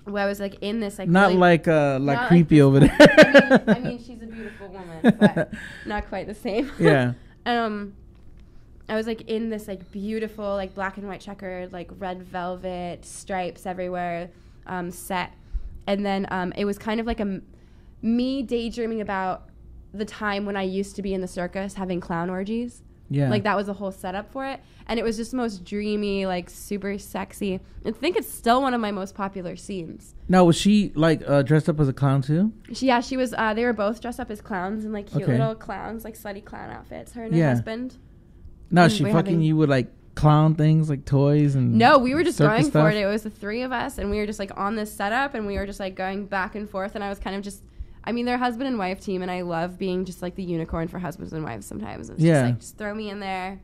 I was like in this like not really like creepy like over there. I mean she's a beautiful woman, but not quite the same. Yeah. I was like in this like beautiful like black and white checkered like red velvet stripes everywhere set, and then it was kind of like me daydreaming about the time when I used to be in the circus having clown orgies. Yeah, like that was the whole setup for it, and it was just the most dreamy, like super sexy. I think it's still one of my most popular scenes. Now, was she like dressed up as a clown too? She was. They were both dressed up as clowns in like cute little clowns, like slutty clown outfits. Her and her husband. No, she fucking you would like clown things like toys and no, we were just going for it. It was the three of us, and we were just like on this setup, and we were just like going back and forth, and I was kind of just, I mean, they're a husband and wife team, and I love being just like the unicorn for husbands and wives sometimes. It's yeah, just like, just throw me in there.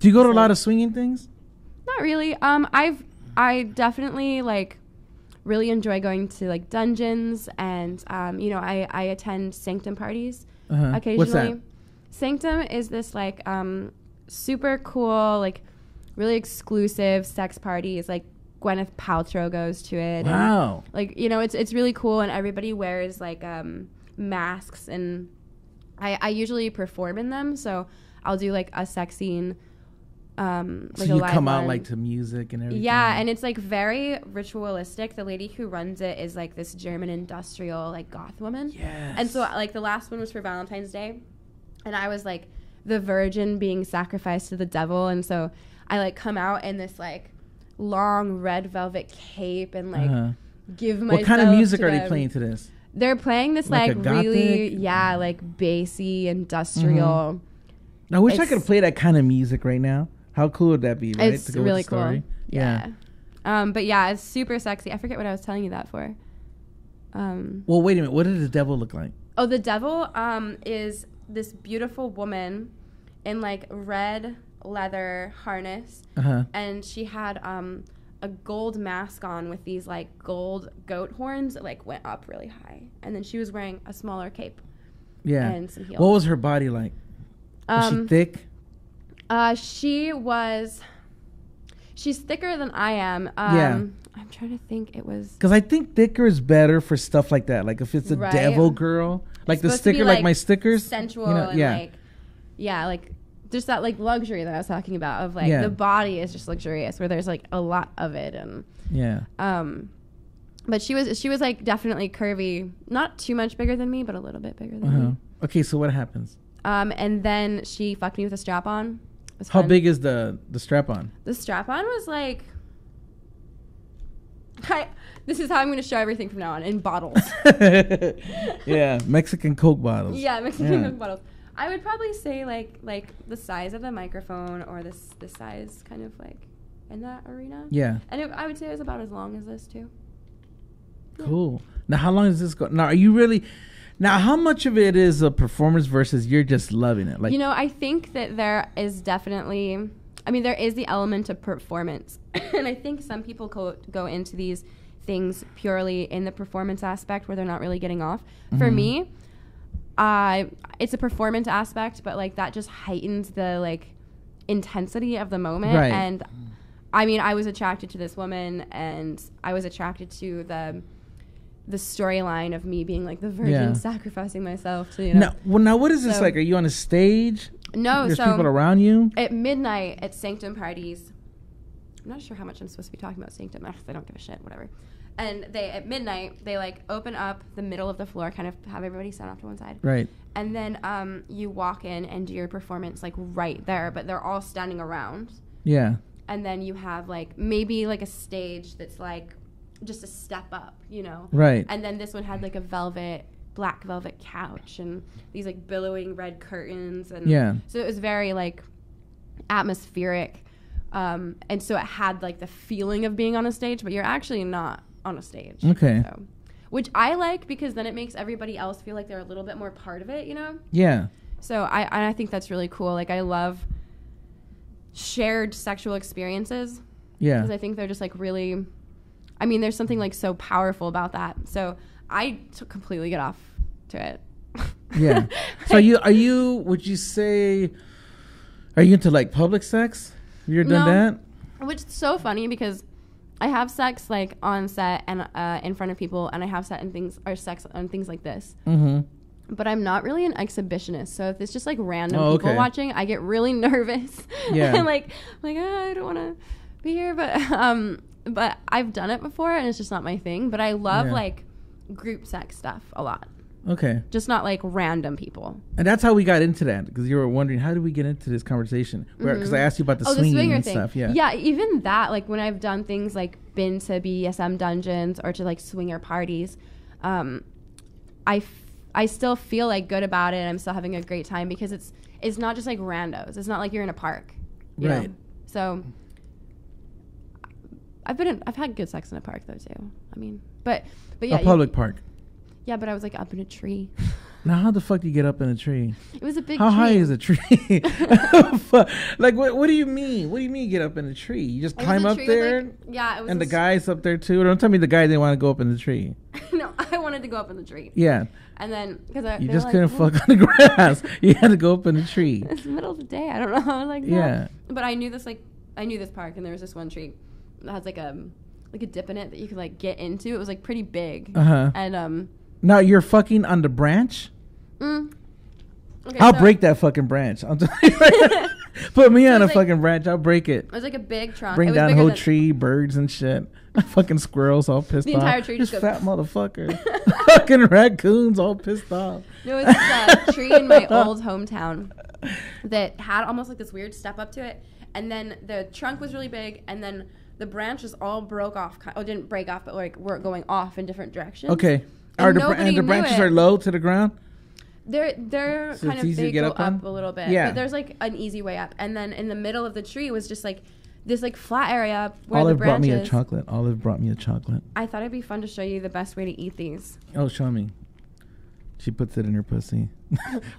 Do you go to a lot of swinging things? Not really. I definitely like really enjoy going to like dungeons, and you know, I attend Sanctum parties occasionally. What's that? Sanctum is this like super cool, like really exclusive sex parties. Like Gwyneth Paltrow goes to it. Wow. And, like, you know, it's really cool, and everybody wears like masks, and I usually perform in them, so I'll do like a sex scene. So like you come out like to music and everything. Yeah, and it's like very ritualistic. The lady who runs it is like this German industrial like goth woman. Yes. And so like the last one was for Valentine's Day, and I was like the virgin being sacrificed to the devil, and so I like come out in this like long red velvet cape and like give myself. What kind of music are they playing to this? They're playing this like really like bassy industrial. I wish I could play that kind of music right now. How cool would that be, right? It's really cool. Yeah. But yeah, it's super sexy. I forget what I was telling you that for. Well, wait a minute. What did the devil look like? Oh, the devil is this beautiful woman in like red leather harness. And she had a gold mask on with these like gold goat horns that like went up really high. And then she was wearing a smaller cape. Yeah. And some heels. What was her body like? Was she thick? She's thicker than I am. I'm trying to think. It was because I think thicker is better for stuff like that. Like if it's a devil girl, like the sticker, like my stickers, sensual, you know, and like, yeah, like just that like luxury that I was talking about of like the body is just luxurious where there's like a lot of it, and but she was like definitely curvy, not too much bigger than me, but a little bit bigger than me. Okay, so what happens? And then she fucked me with a strap on. How big is the strap on? The strap on was like, this is how I'm going to show everything from now on, in bottles. Yeah, Mexican Coke bottles. Yeah, Mexican Coke bottles. I would probably say like the size of the microphone, or this size kind of like in that arena. Yeah. And I would say it was about as long as this too. Yeah. Cool. Now, how long does this go? Now, are you really? Now, how much of it is a performance versus you're just loving it? Like, you know, I think that there is definitely, I mean, there is the element of performance. And I think some people go into these things purely in the performance aspect where they're not really getting off. For me, it's a performance aspect, but like that just heightens the like intensity of the moment. Right. And I mean, I was attracted to this woman, and I was attracted to the storyline of me being like the virgin sacrificing myself to, you know. Now what is this like? Are you on a stage? No, there's people around you? At midnight at Sanctum parties. I'm not sure how much I'm supposed to be talking about Sanctum. I don't give a shit, whatever. And at midnight, they like open up the middle of the floor, kind of have everybody stand off to one side. Right. And then you walk in and do your performance like right there, but they're all standing around. Yeah. And then you have like maybe like a stage that's like just a step up, you know. Right. And then this one had like a black velvet couch and these like billowing red curtains, and so it was very like atmospheric, and so it had like the feeling of being on a stage, but you're actually not on a stage. Okay. So, which I like, because then it makes everybody else feel like they're a little bit more part of it, you know. Yeah. So I think that's really cool. Like, I love shared sexual experiences. Yeah. Because I think they're just like really, I mean, there's something like so powerful about that. So I completely get off to it. Yeah. So are you? Would you say? Are you into like public sex? Have you ever done that? Which is so funny, because I have sex like on set and in front of people, and I have sex on things like this. But I'm not really an exhibitionist, so if it's just like random people watching, I get really nervous. Yeah. And like I don't want to be here, but I've done it before, and it's just not my thing. But I love like group sex stuff a lot. Okay. Just not like random people. And that's how we got into that, because you were wondering, how did we get into this conversation? Because I asked you about the swinger and thing. Stuff. Yeah. Yeah. Even that, like when I've done things like been to BDSM dungeons or to like swinger parties, I still feel like good about it, and I'm still having a great time, because it's not just like randos. It's not like you're in a park. You know? So I've had good sex in a park though too. I mean, but yeah, a public park. Yeah, but I was like up in a tree. Now, how the fuck do you get up in a tree? It was a big tree. How high is a tree? Like, what do you mean? What do you mean get up in a tree? You just climb up there? Like, yeah. It was and the guy's up there, too? Don't tell me the guy didn't want to go up in the tree. No, I wanted to go up in the tree. Yeah. And then, because I... You just couldn't fuck on the grass. You had to go up in the tree. It's the middle of the day. I don't know. I was like, no. Yeah. But I knew this park, and there was this one tree that has, like a dip in it that you could, like, get into. It was, like, pretty big. Uh-huh. And, Now you're fucking on the branch? Okay, I'll break that fucking branch. I'm Put me on a fucking branch. I'll break it. It was like a big trunk. Bring down a whole tree, birds and shit. Fucking squirrels all pissed off. The entire tree just goes... fat motherfucker. Fucking raccoons all pissed off. No, it's a tree in my old hometown that had almost like this weird step up to it. And then the trunk was really big. And then the branches all broke off. Oh, didn't break off, but like were going off in different directions. Okay. And the branches are low to the ground? They're so kind of big, go up a little bit. Yeah. But there's like an easy way up. And then in the middle of the tree was just like this like flat area where Olive the branches. Olive brought me a chocolate. I thought it'd be fun to show you the best way to eat these. Oh, show me. She puts it in her pussy.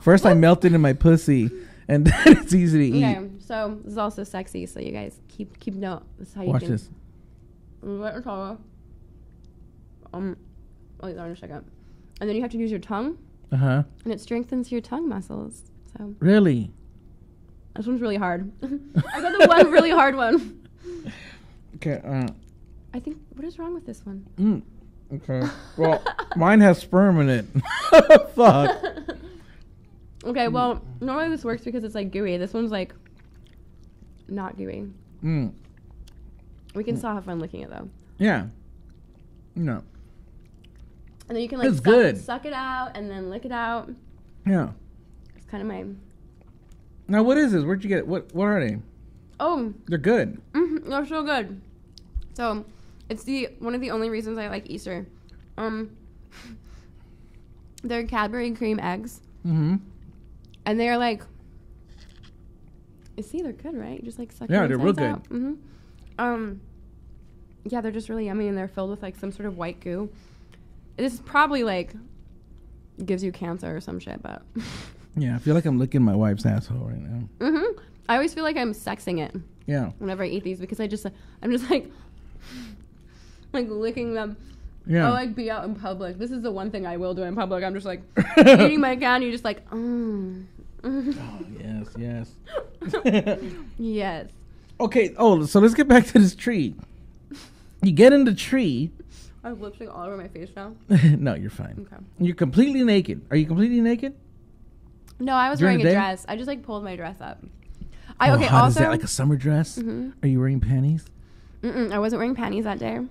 First I melt it in my pussy, and then it's easy to eat. Okay, so this is also sexy, so you guys keep note. This is how Watch you do. Watch this. Oh, wait a second. And then you have to use your tongue. Uh-huh. And it strengthens your tongue muscles. So really? This one's really hard. I got the one really hard one. Okay. I think, what is wrong with this one? Okay. Well, mine has sperm in it. Fuck. Okay, well, normally this works because it's like gooey. This one's like not gooey. We can still have fun licking it though. Yeah. No. And then you can like suck it out and then lick it out. Yeah. It's kind of my... Now what is this? Where'd you get it? What are they? Oh. They're good. Mm-hmm. They're so good. So it's one of the only reasons I like Easter. They're Cadbury cream eggs. Mm-hmm. And they're like... You see, they're good, right? You just like suck it out. Yeah, they're real good. Mm-hmm. Yeah, they're just really yummy and they're filled with like some sort of white goo. This is probably like gives you cancer or some shit, but yeah, I feel like I'm licking my wife's asshole right now. Mm-hmm. I always feel like I'm sexing it. Yeah. Whenever I eat these, because I'm just like licking them. Yeah. I'll like be out in public. This is the one thing I will do in public. I'm just like eating my candy, just like. Oh yes. Yes. Okay. Oh, so let's get back to this tree. You get in the tree. I have lipstick all over my face now. No, you're fine. Okay. You're completely naked. Are you completely naked? No, I was wearing a dress. I just like pulled my dress up. Is that like a summer dress? Mm-hmm. Are you wearing panties? Mm-mm, I wasn't wearing panties that day.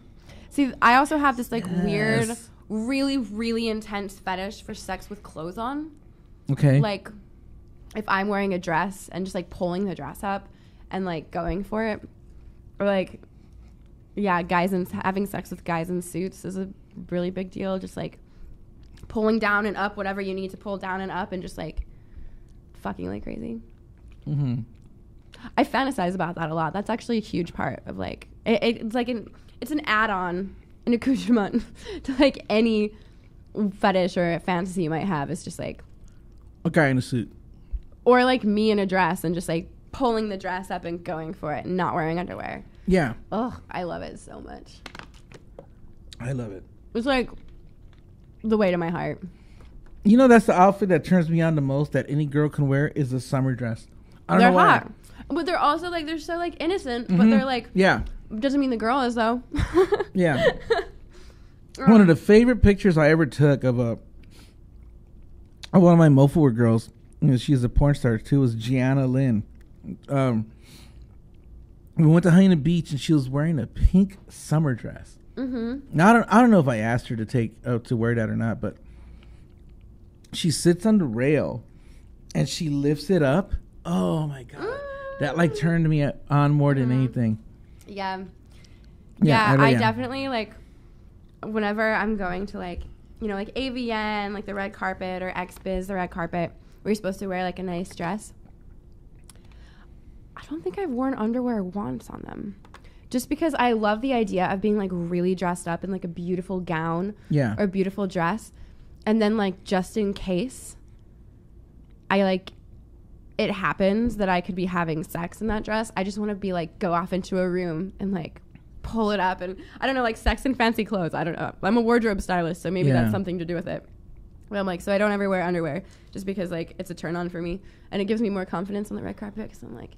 See, I also have this like weird, really, really intense fetish for sex with clothes on. Okay. Like, if I'm wearing a dress and just like pulling the dress up and like going for it, or like. Yeah, having sex with guys in suits is a really big deal. Just like pulling down and up whatever you need to pull down and up, and just like fucking like crazy. Mm-hmm. I fantasize about that a lot. That's actually a huge part of like it's like it's an add-on, an accoutrement to like any fetish or fantasy you might have. It's just like a guy in a suit, or like me in a dress and just like pulling the dress up and going for it and not wearing underwear. Yeah. Oh, I love it so much. I love it. It's like the way to my heart. You know, that's the outfit that turns me on the most that any girl can wear is a summer dress. I don't know why. Hot. But they're also like, they're so like innocent, but they're like, yeah. Doesn't mean the girl is though. Yeah. One of the favorite pictures I ever took of one of my Mofo Wear girls, you know, she's a porn star too, was Gianna Lynn. We went to Huntington Beach and she was wearing a pink summer dress. Mm-hmm. Now I don't know if I asked her to wear that or not, but she sits on the rail and she lifts it up. Oh my god, that like turned me on more than anything. Yeah. I definitely like whenever I'm going to like like AVN, like the red carpet, or X-Biz, the red carpet, where you're supposed to wear like a nice dress. I don't think I've worn underwear once on them. Just because I love the idea of being like really dressed up in like a beautiful gown or a beautiful dress. And then like just in case I like it happens that I could be having sex in that dress, I just want to be like go off into a room and like pull it up and I don't know, like sex in fancy clothes. I don't know. I'm a wardrobe stylist, so maybe that's something to do with it. But I'm like, so I don't ever wear underwear just because like it's a turn on for me and it gives me more confidence on the red carpet because I'm like,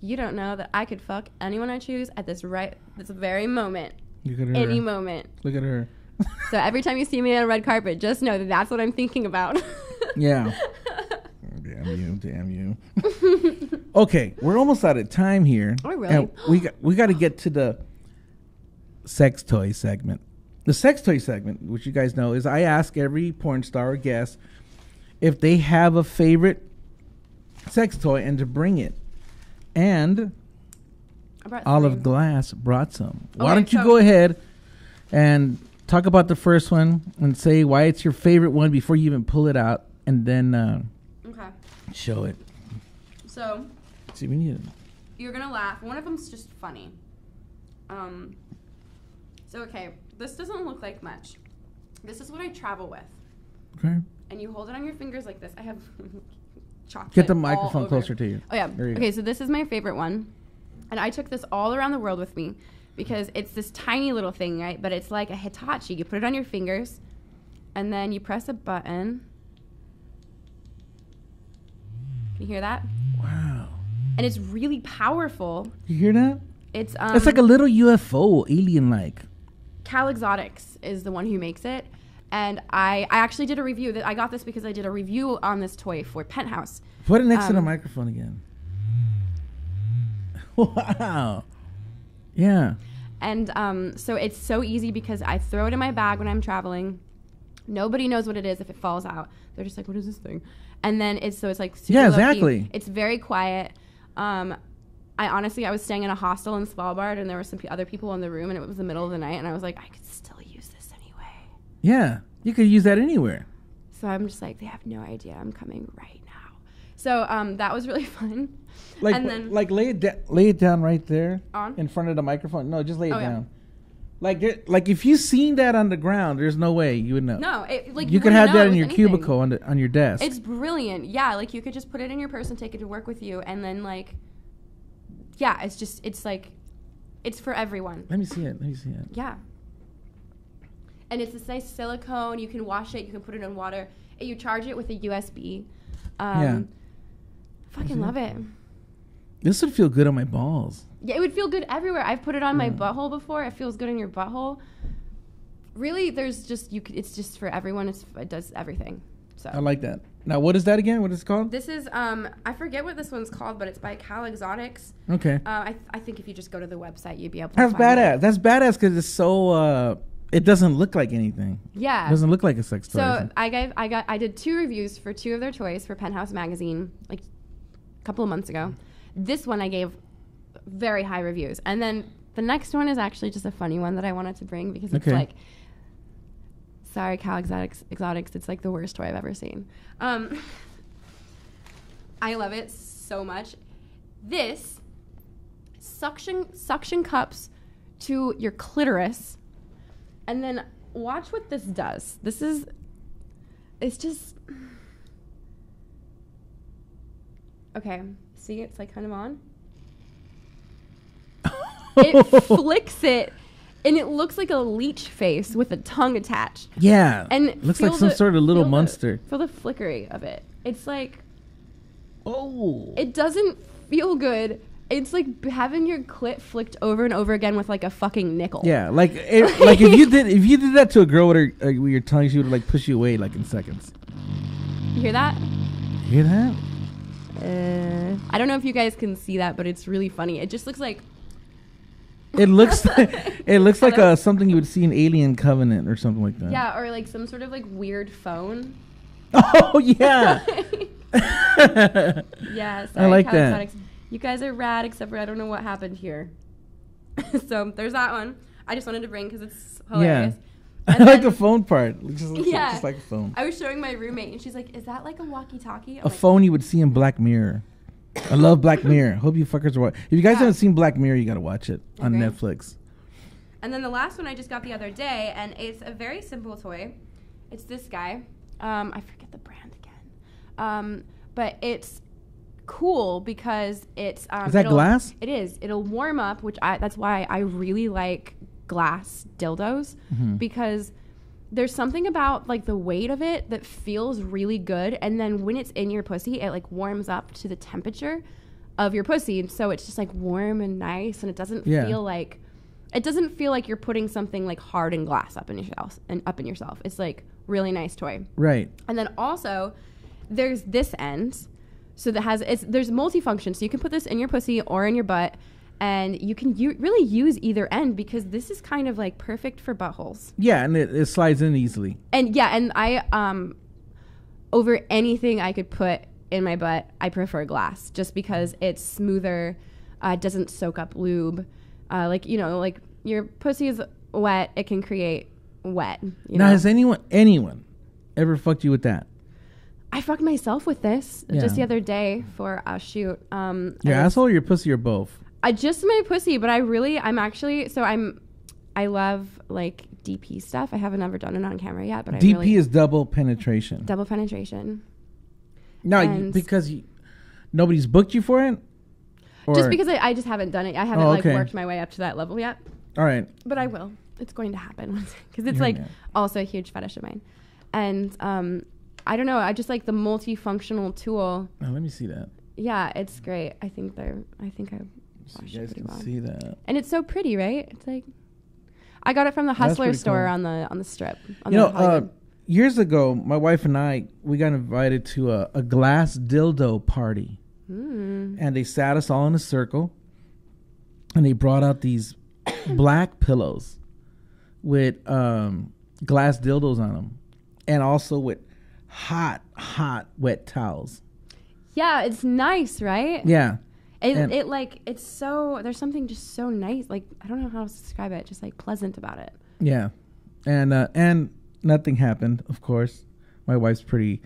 you don't know that I could fuck anyone I choose at this very moment. Look at her. Any moment. Look at her. So every time you see me on a red carpet, just know that that's what I'm thinking about. Yeah. Damn you. Okay, we're almost out of time here. Oh, really? And we got to get to the sex toy segment. The sex toy segment, which you guys know, is I ask every porn star or guest if they have a favorite sex toy and to bring it. And Olive Glass brought some. Okay, why don't you go ahead and talk about the first one and say why it's your favorite one before you even pull it out and then show it. So, see, we need it. You're going to laugh. One of them's just funny. So, okay, this doesn't look like much. This is what I travel with. Okay. And you hold it on your fingers like this. I have... Get the microphone closer to you. Oh, yeah. Okay, so this is my favorite one. And I took this all around the world with me because it's this tiny little thing, right? But it's like a Hitachi. You put it on your fingers, and then you press a button. Can you hear that? Wow. And it's really powerful. You hear that? It's like a little UFO, alien-like. Calexotics is the one who makes it. And I actually did a review. That I got this because I did a review on this toy for Penthouse. Put it next to the microphone again. Wow. Yeah. And so it's so easy because I throw it in my bag when I'm traveling. Nobody knows what it is if it falls out. They're just like, what is this thing? And then it's like super low-key. Exactly. It's very quiet. I was staying in a hostel in Svalbard, and there were some other people in the room, and it was the middle of the night, and I was like, I could still use this. Yeah, you could use that anywhere. So I'm just like, they have no idea I'm coming right now. So that was really fun. Like, and then like lay it down right there in front of the microphone. No, just lay it down. Yeah. Like if you seen that on the ground, there's no way you would know. No, you could have that in your cubicle on your desk. It's brilliant. Yeah, like you could just put it in your purse and take it to work with you, and then like, yeah, it's for everyone. Let me see it. Yeah. And it's this nice silicone. You can wash it. You can put it in water. You charge it with a USB. I fucking love it. This would feel good on my balls. Yeah, it would feel good everywhere. I've put it on my butthole before. It feels good in your butthole. Really, there's just it's just for everyone. It does everything. So I like that. Now, what is that again? What is it called? This is I forget what this one's called, but it's by Calexotics. Okay. I think if you just go to the website, you'd be able to find it. That's badass. That's badass because it's so. It doesn't look like anything. Yeah. It doesn't look like a sex toy. So I did two reviews for two of their toys for Penthouse magazine like a couple of months ago. This one I gave very high reviews. And then the next one is actually just a funny one that I wanted to bring because it's like, sorry, Calexotics, it's like the worst toy I've ever seen. I love it so much. This suction cups to your clitoris. And then watch what this does. It's just, okay, see, it's like kind of on. It flicks it, and it looks like a leech face with a tongue attached. Yeah, and looks like some sort of little monster. Feel the flickery of it. It's like, oh. It doesn't feel good. It's like having your clit flicked over and over again with like a fucking nickel. Yeah, like if you did that to a girl with your tongue, she would like push you away like in seconds. You hear that? I don't know if you guys can see that, but it's really funny. It just looks like. It looks like something you would see in Alien Covenant or something like that. Yeah, or like some sort of like weird phone. Oh yeah. Yeah, sorry, I like that. You guys are rad, except for I don't know what happened here. So there's that one. I just wanted to bring because it's hilarious. Yeah. I like the phone part. It just looks just like a phone. I was showing my roommate, and she's like, is that like a walkie-talkie? A phone you would see in Black Mirror. I love Black Mirror. Hope you fuckers are watching. If you guys haven't seen Black Mirror, you gotta watch it on Netflix. And then the last one I just got the other day, and it's a very simple toy. It's this guy. I forget the brand again. But it's cool because it's is that glass? It is. It'll warm up, which that's why I really like glass dildos, because there's something about like the weight of it that feels really good, and then when it's in your pussy, it like warms up to the temperature of your pussy, and so it's just like warm and nice, and it doesn't feel like you're putting something like hard and glass up in yourself It's like really nice toy, right? And then also there's this end, so that has there's multifunction, so you can put this in your pussy or in your butt. And you can really use either end because this is kind of like perfect for buttholes. Yeah, and it slides in easily. And yeah, and I, over anything I could put in my butt, I prefer glass just because it's smoother, doesn't soak up lube. Like, you know, like your pussy is wet, it can create wet. You know? Has anyone ever fucked you with that? I fucked myself with this just the other day for a shoot. Your asshole or your pussy or both? Just my pussy, but I love like DP stuff. I haven't ever done it on camera yet, but DP is double penetration. Double penetration. No, because nobody's booked you for it? Or? Just because I just haven't done it. I haven't like worked my way up to that level yet. All right. But I will. It's going to happen because it's like also a huge fetish of mine. And I don't know. I just like the multifunctional tool. Oh, let me see that. Yeah, it's great. So you guys can see that, and it's so pretty, right? It's like I got it from the Hustler store on the strip. You know, years ago, my wife and we got invited to a glass dildo party, and they sat us all in a circle, and they brought out these black pillows with glass dildos on them, and also with hot wet towels. Yeah, it's nice, right? Yeah. It like, it's so, there's something just so nice. Like, I don't know how else to describe it. Just like pleasant about it. Yeah. And nothing happened, of course. My wife's pretty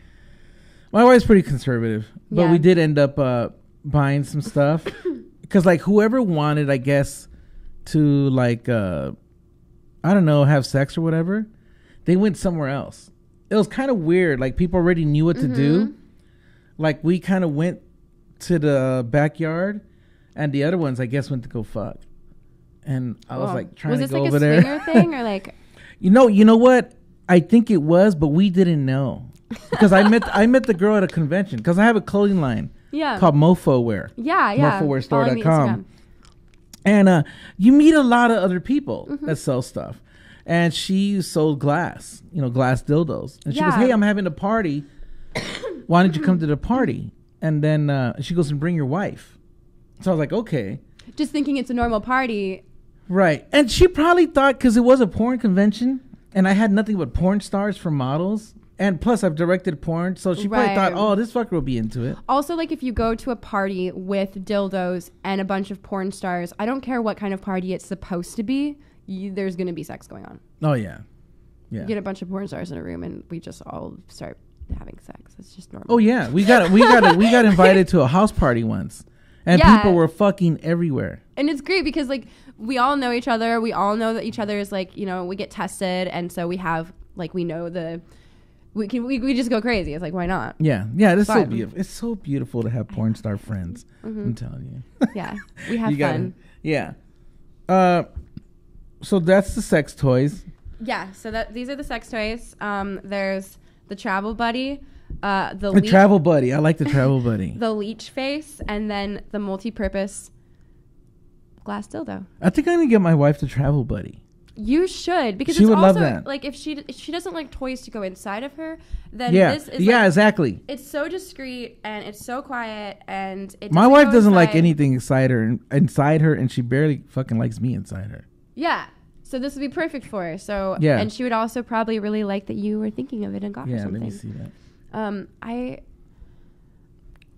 conservative, but we did end up buying some stuff. Cause like whoever wanted, I guess, to like, I don't know, have sex or whatever, they went somewhere else. It was kind of weird. Like people already knew what to do. Like we kind of went to the backyard, and the other ones I guess went to go fuck, and I was like trying to go over there. Was this like a swinger thing or like? You know what? I think it was, but we didn't know because I met the girl at a convention because I have a clothing line called Mofo Wear. Yeah. MofoWearStore.com. And you meet a lot of other people that sell stuff, and she sold glass, glass dildos, and she goes, "Hey, I'm having a party. Why don't you come to the party?" And then she goes and bring your wife. So I was like, okay. Just thinking it's a normal party. Right. And she probably thought, because it was a porn convention, and I had nothing but porn stars for models. And plus, I've directed porn. So she probably thought, oh, this fucker will be into it. Also, like, if you go to a party with dildos and a bunch of porn stars, I don't care what kind of party it's supposed to be, there's going to be sex going on. Oh, yeah. Yeah. You get a bunch of porn stars in a room, and we just all start having sex. It's just normal. Oh yeah, we got invited to a house party once, and people were fucking everywhere. And it's great because like we all know each other. We all know that each other is like, we get tested, and so we have like we just go crazy. It's like, why not? Yeah. It's so beautiful. It's so beautiful to have porn star friends. I'm telling you. Yeah, we have fun. Yeah. So that's the sex toys. Yeah. So these are the sex toys. There's the travel buddy, the travel buddy. I like the travel buddy. The leech face, and then the multi-purpose glass dildo. I think I'm gonna get my wife the travel buddy. You should, because she would love that. Like if she doesn't like toys to go inside of her, then this is exactly. It's so discreet and it's so quiet, and my wife doesn't like anything inside her, and she barely fucking likes me inside her. Yeah. So this would be perfect for her. So and she would also probably really like that you were thinking of it and got her something. Yeah, let me see that.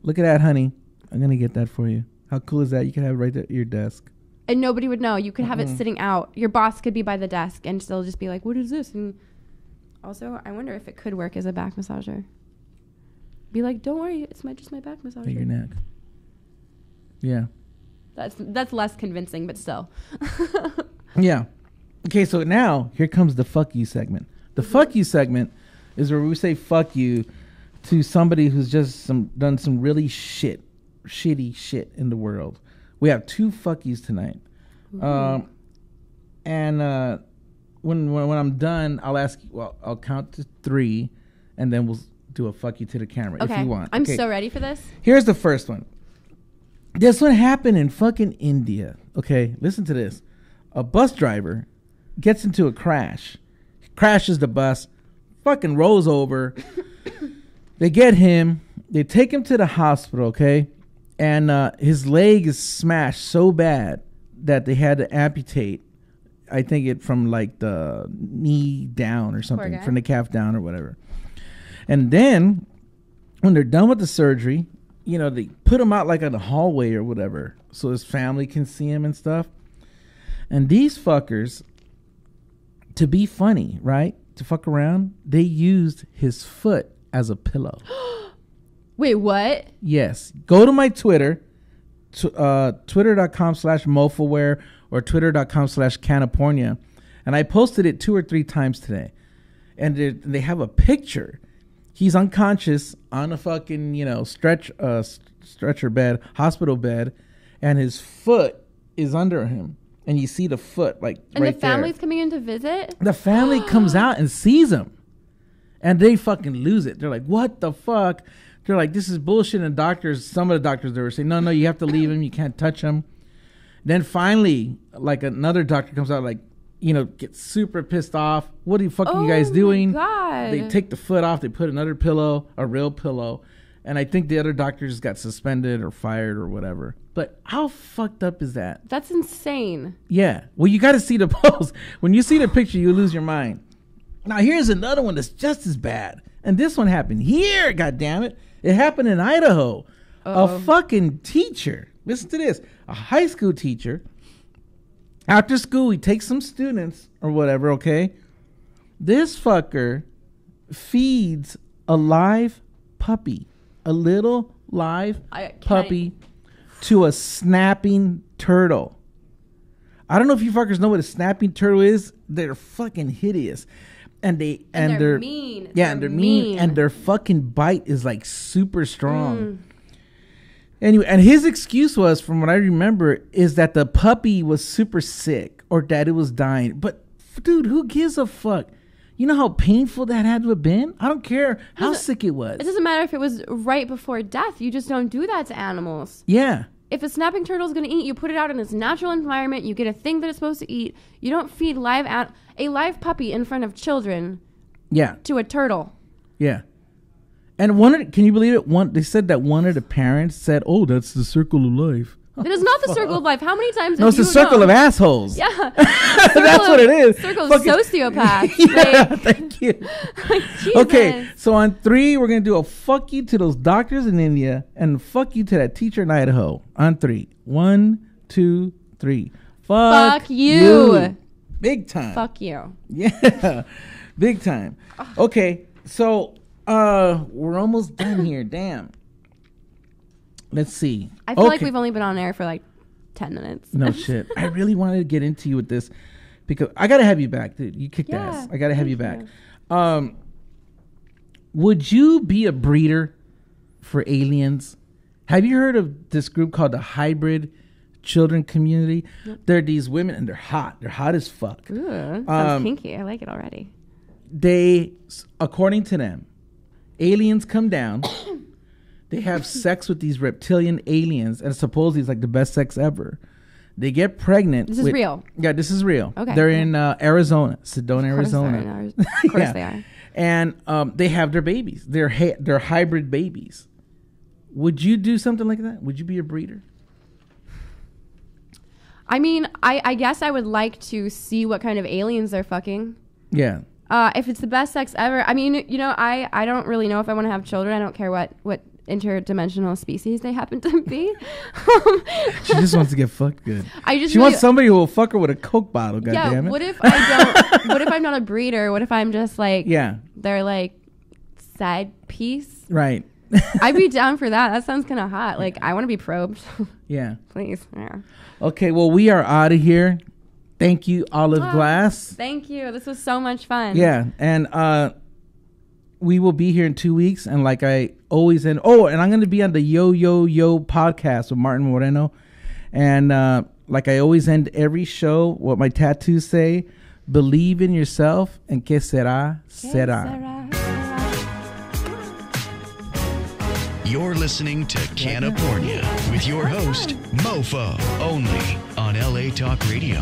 Look at that, honey. I'm gonna get that for you. How cool is that? You can have it right there at your desk, and nobody would know. You could have it sitting out. Your boss could be by the desk, and still just be like, "What is this?" And also, I wonder if it could work as a back massager. Be like, "Don't worry, it's just my back massager." At your neck. Yeah. That's less convincing, but still. Yeah. Okay, so now here comes the fuck you segment. The fuck you segment is where we say fuck you to somebody who's just done some really shitty shit in the world. We have two fuck yous tonight. Mm-hmm. And when I'm done, I'll ask you, well, I'll count to three and then we'll do a fuck you to the camera if you want. I'm so ready for this. Here's the first one. This one happened in fucking India. Okay, listen to this. A bus driver gets into a crash, crashes the bus, fucking rolls over. They get him. They take him to the hospital, okay? And his leg is smashed so bad that they had to amputate, I think it from like the knee down or something, from the calf down or whatever. And then when they're done with the surgery, you know, they put him out like in the hallway or whatever so his family can see him and stuff. And these fuckers, to be funny, right, to fuck around, they used his foot as a pillow. Wait, what? Yes. Go to my Twitter, twitter.com/MofoWear or twitter.com/Cannapornia. And I posted it 2 or 3 times today. And they have a picture. He's unconscious on a fucking, you know, stretcher bed, hospital bed. And his foot is under him. And you see the foot, like, and right there. And the family's coming in to visit? The family comes out and sees him. And they fucking lose it. They're like, what the fuck? They're like, this is bullshit. And doctors, some of the doctors there were saying, no, you have to leave him. You can't touch him. Then finally, like, another doctor comes out, like, you know, gets super pissed off. What the fuck are you guys doing? God. They take the foot off. They put another pillow, a real pillow. And I think the other doctors got suspended or fired or whatever. But how fucked up is that? That's insane. Yeah. Well, you got to see the post. When you see the picture, you lose your mind. Now, here's another one that's just as bad. And this one happened here, goddammit. It happened in Idaho. Uh-oh. A fucking teacher. Listen to this. A high school teacher. After school, he takes some students or whatever, okay? This fucker feeds a live puppy. A little live puppy to a snapping turtle. I don't know if you fuckers know what a snapping turtle is. They're fucking hideous, and they're mean. Yeah, and they're mean, and their fucking bite is like super strong. Mm. Anyway, and his excuse was, from what I remember, is that the puppy was super sick or that it was dying. But dude, who gives a fuck? You know how painful that had to have been? I don't care how sick it was. It doesn't matter if it was right before death. You just don't do that to animals. Yeah. If a snapping turtle is going to eat, you put it out in its natural environment. You get a thing that it's supposed to eat. You don't feed a live puppy in front of children. Yeah. To a turtle. Yeah. And can you believe it? They said that one of the parents said, "Oh, that's the circle of life." It is not the circle of life. How many times? No, it's the circle of assholes. Yeah, that's what it is. Circle of sociopaths. Yeah, like, thank you. Like, okay, so on 3, we're gonna do a fuck you to those doctors in India and fuck you to that teacher in Idaho. On 3, 1, 2, 3. Fuck you, big time. Fuck you. Yeah, big time. Okay, so we're almost done here. Damn. Let's see. I feel like we've only been on air for like 10 minutes. No shit. I really wanted to get into you with this because I got to have you back, dude. You kicked ass. I got to have you back. Would you be a breeder for aliens? Have you heard of this group called the Hybrid Children Community? Yep. They're these women and they're hot. They're hot as fuck. Ooh, sounds kinky. I like it already. They, according to them, aliens come down. They have sex with these reptilian aliens, and supposedly it's like the best sex ever. They get pregnant. This is real. Yeah, this is real. Okay. They're in Arizona, Sedona, Arizona. Of course they are. And they have their babies. They're hybrid babies. Would you do something like that? Would you be a breeder? I mean, I guess I would like to see what kind of aliens they're fucking. Yeah. If it's the best sex ever, I mean, you know, I don't really know if I want to have children. I don't care what interdimensional species they happen to be. She just wants to get fucked good. She really wants somebody who will fuck her with a Coke bottle. Goddamn it. What if I don't? What if I'm not a breeder? What if I'm just like they're like side piece? Right. I'd be down for that. That sounds kind of hot. Like, I want to be probed. Yeah. Please. Yeah. Okay, well, we are out of here. Thank you, Olive Glass. Thank you. This was so much fun. Yeah, and we will be here in 2 weeks. And like I always end, and I'm going to be on the Yo Yo Yo podcast with Martin Moreno. And like I always end every show, what my tattoos say, believe in yourself, and que será, será. You're listening to Cannapornia with your host, Mofo, only on LA Talk Radio.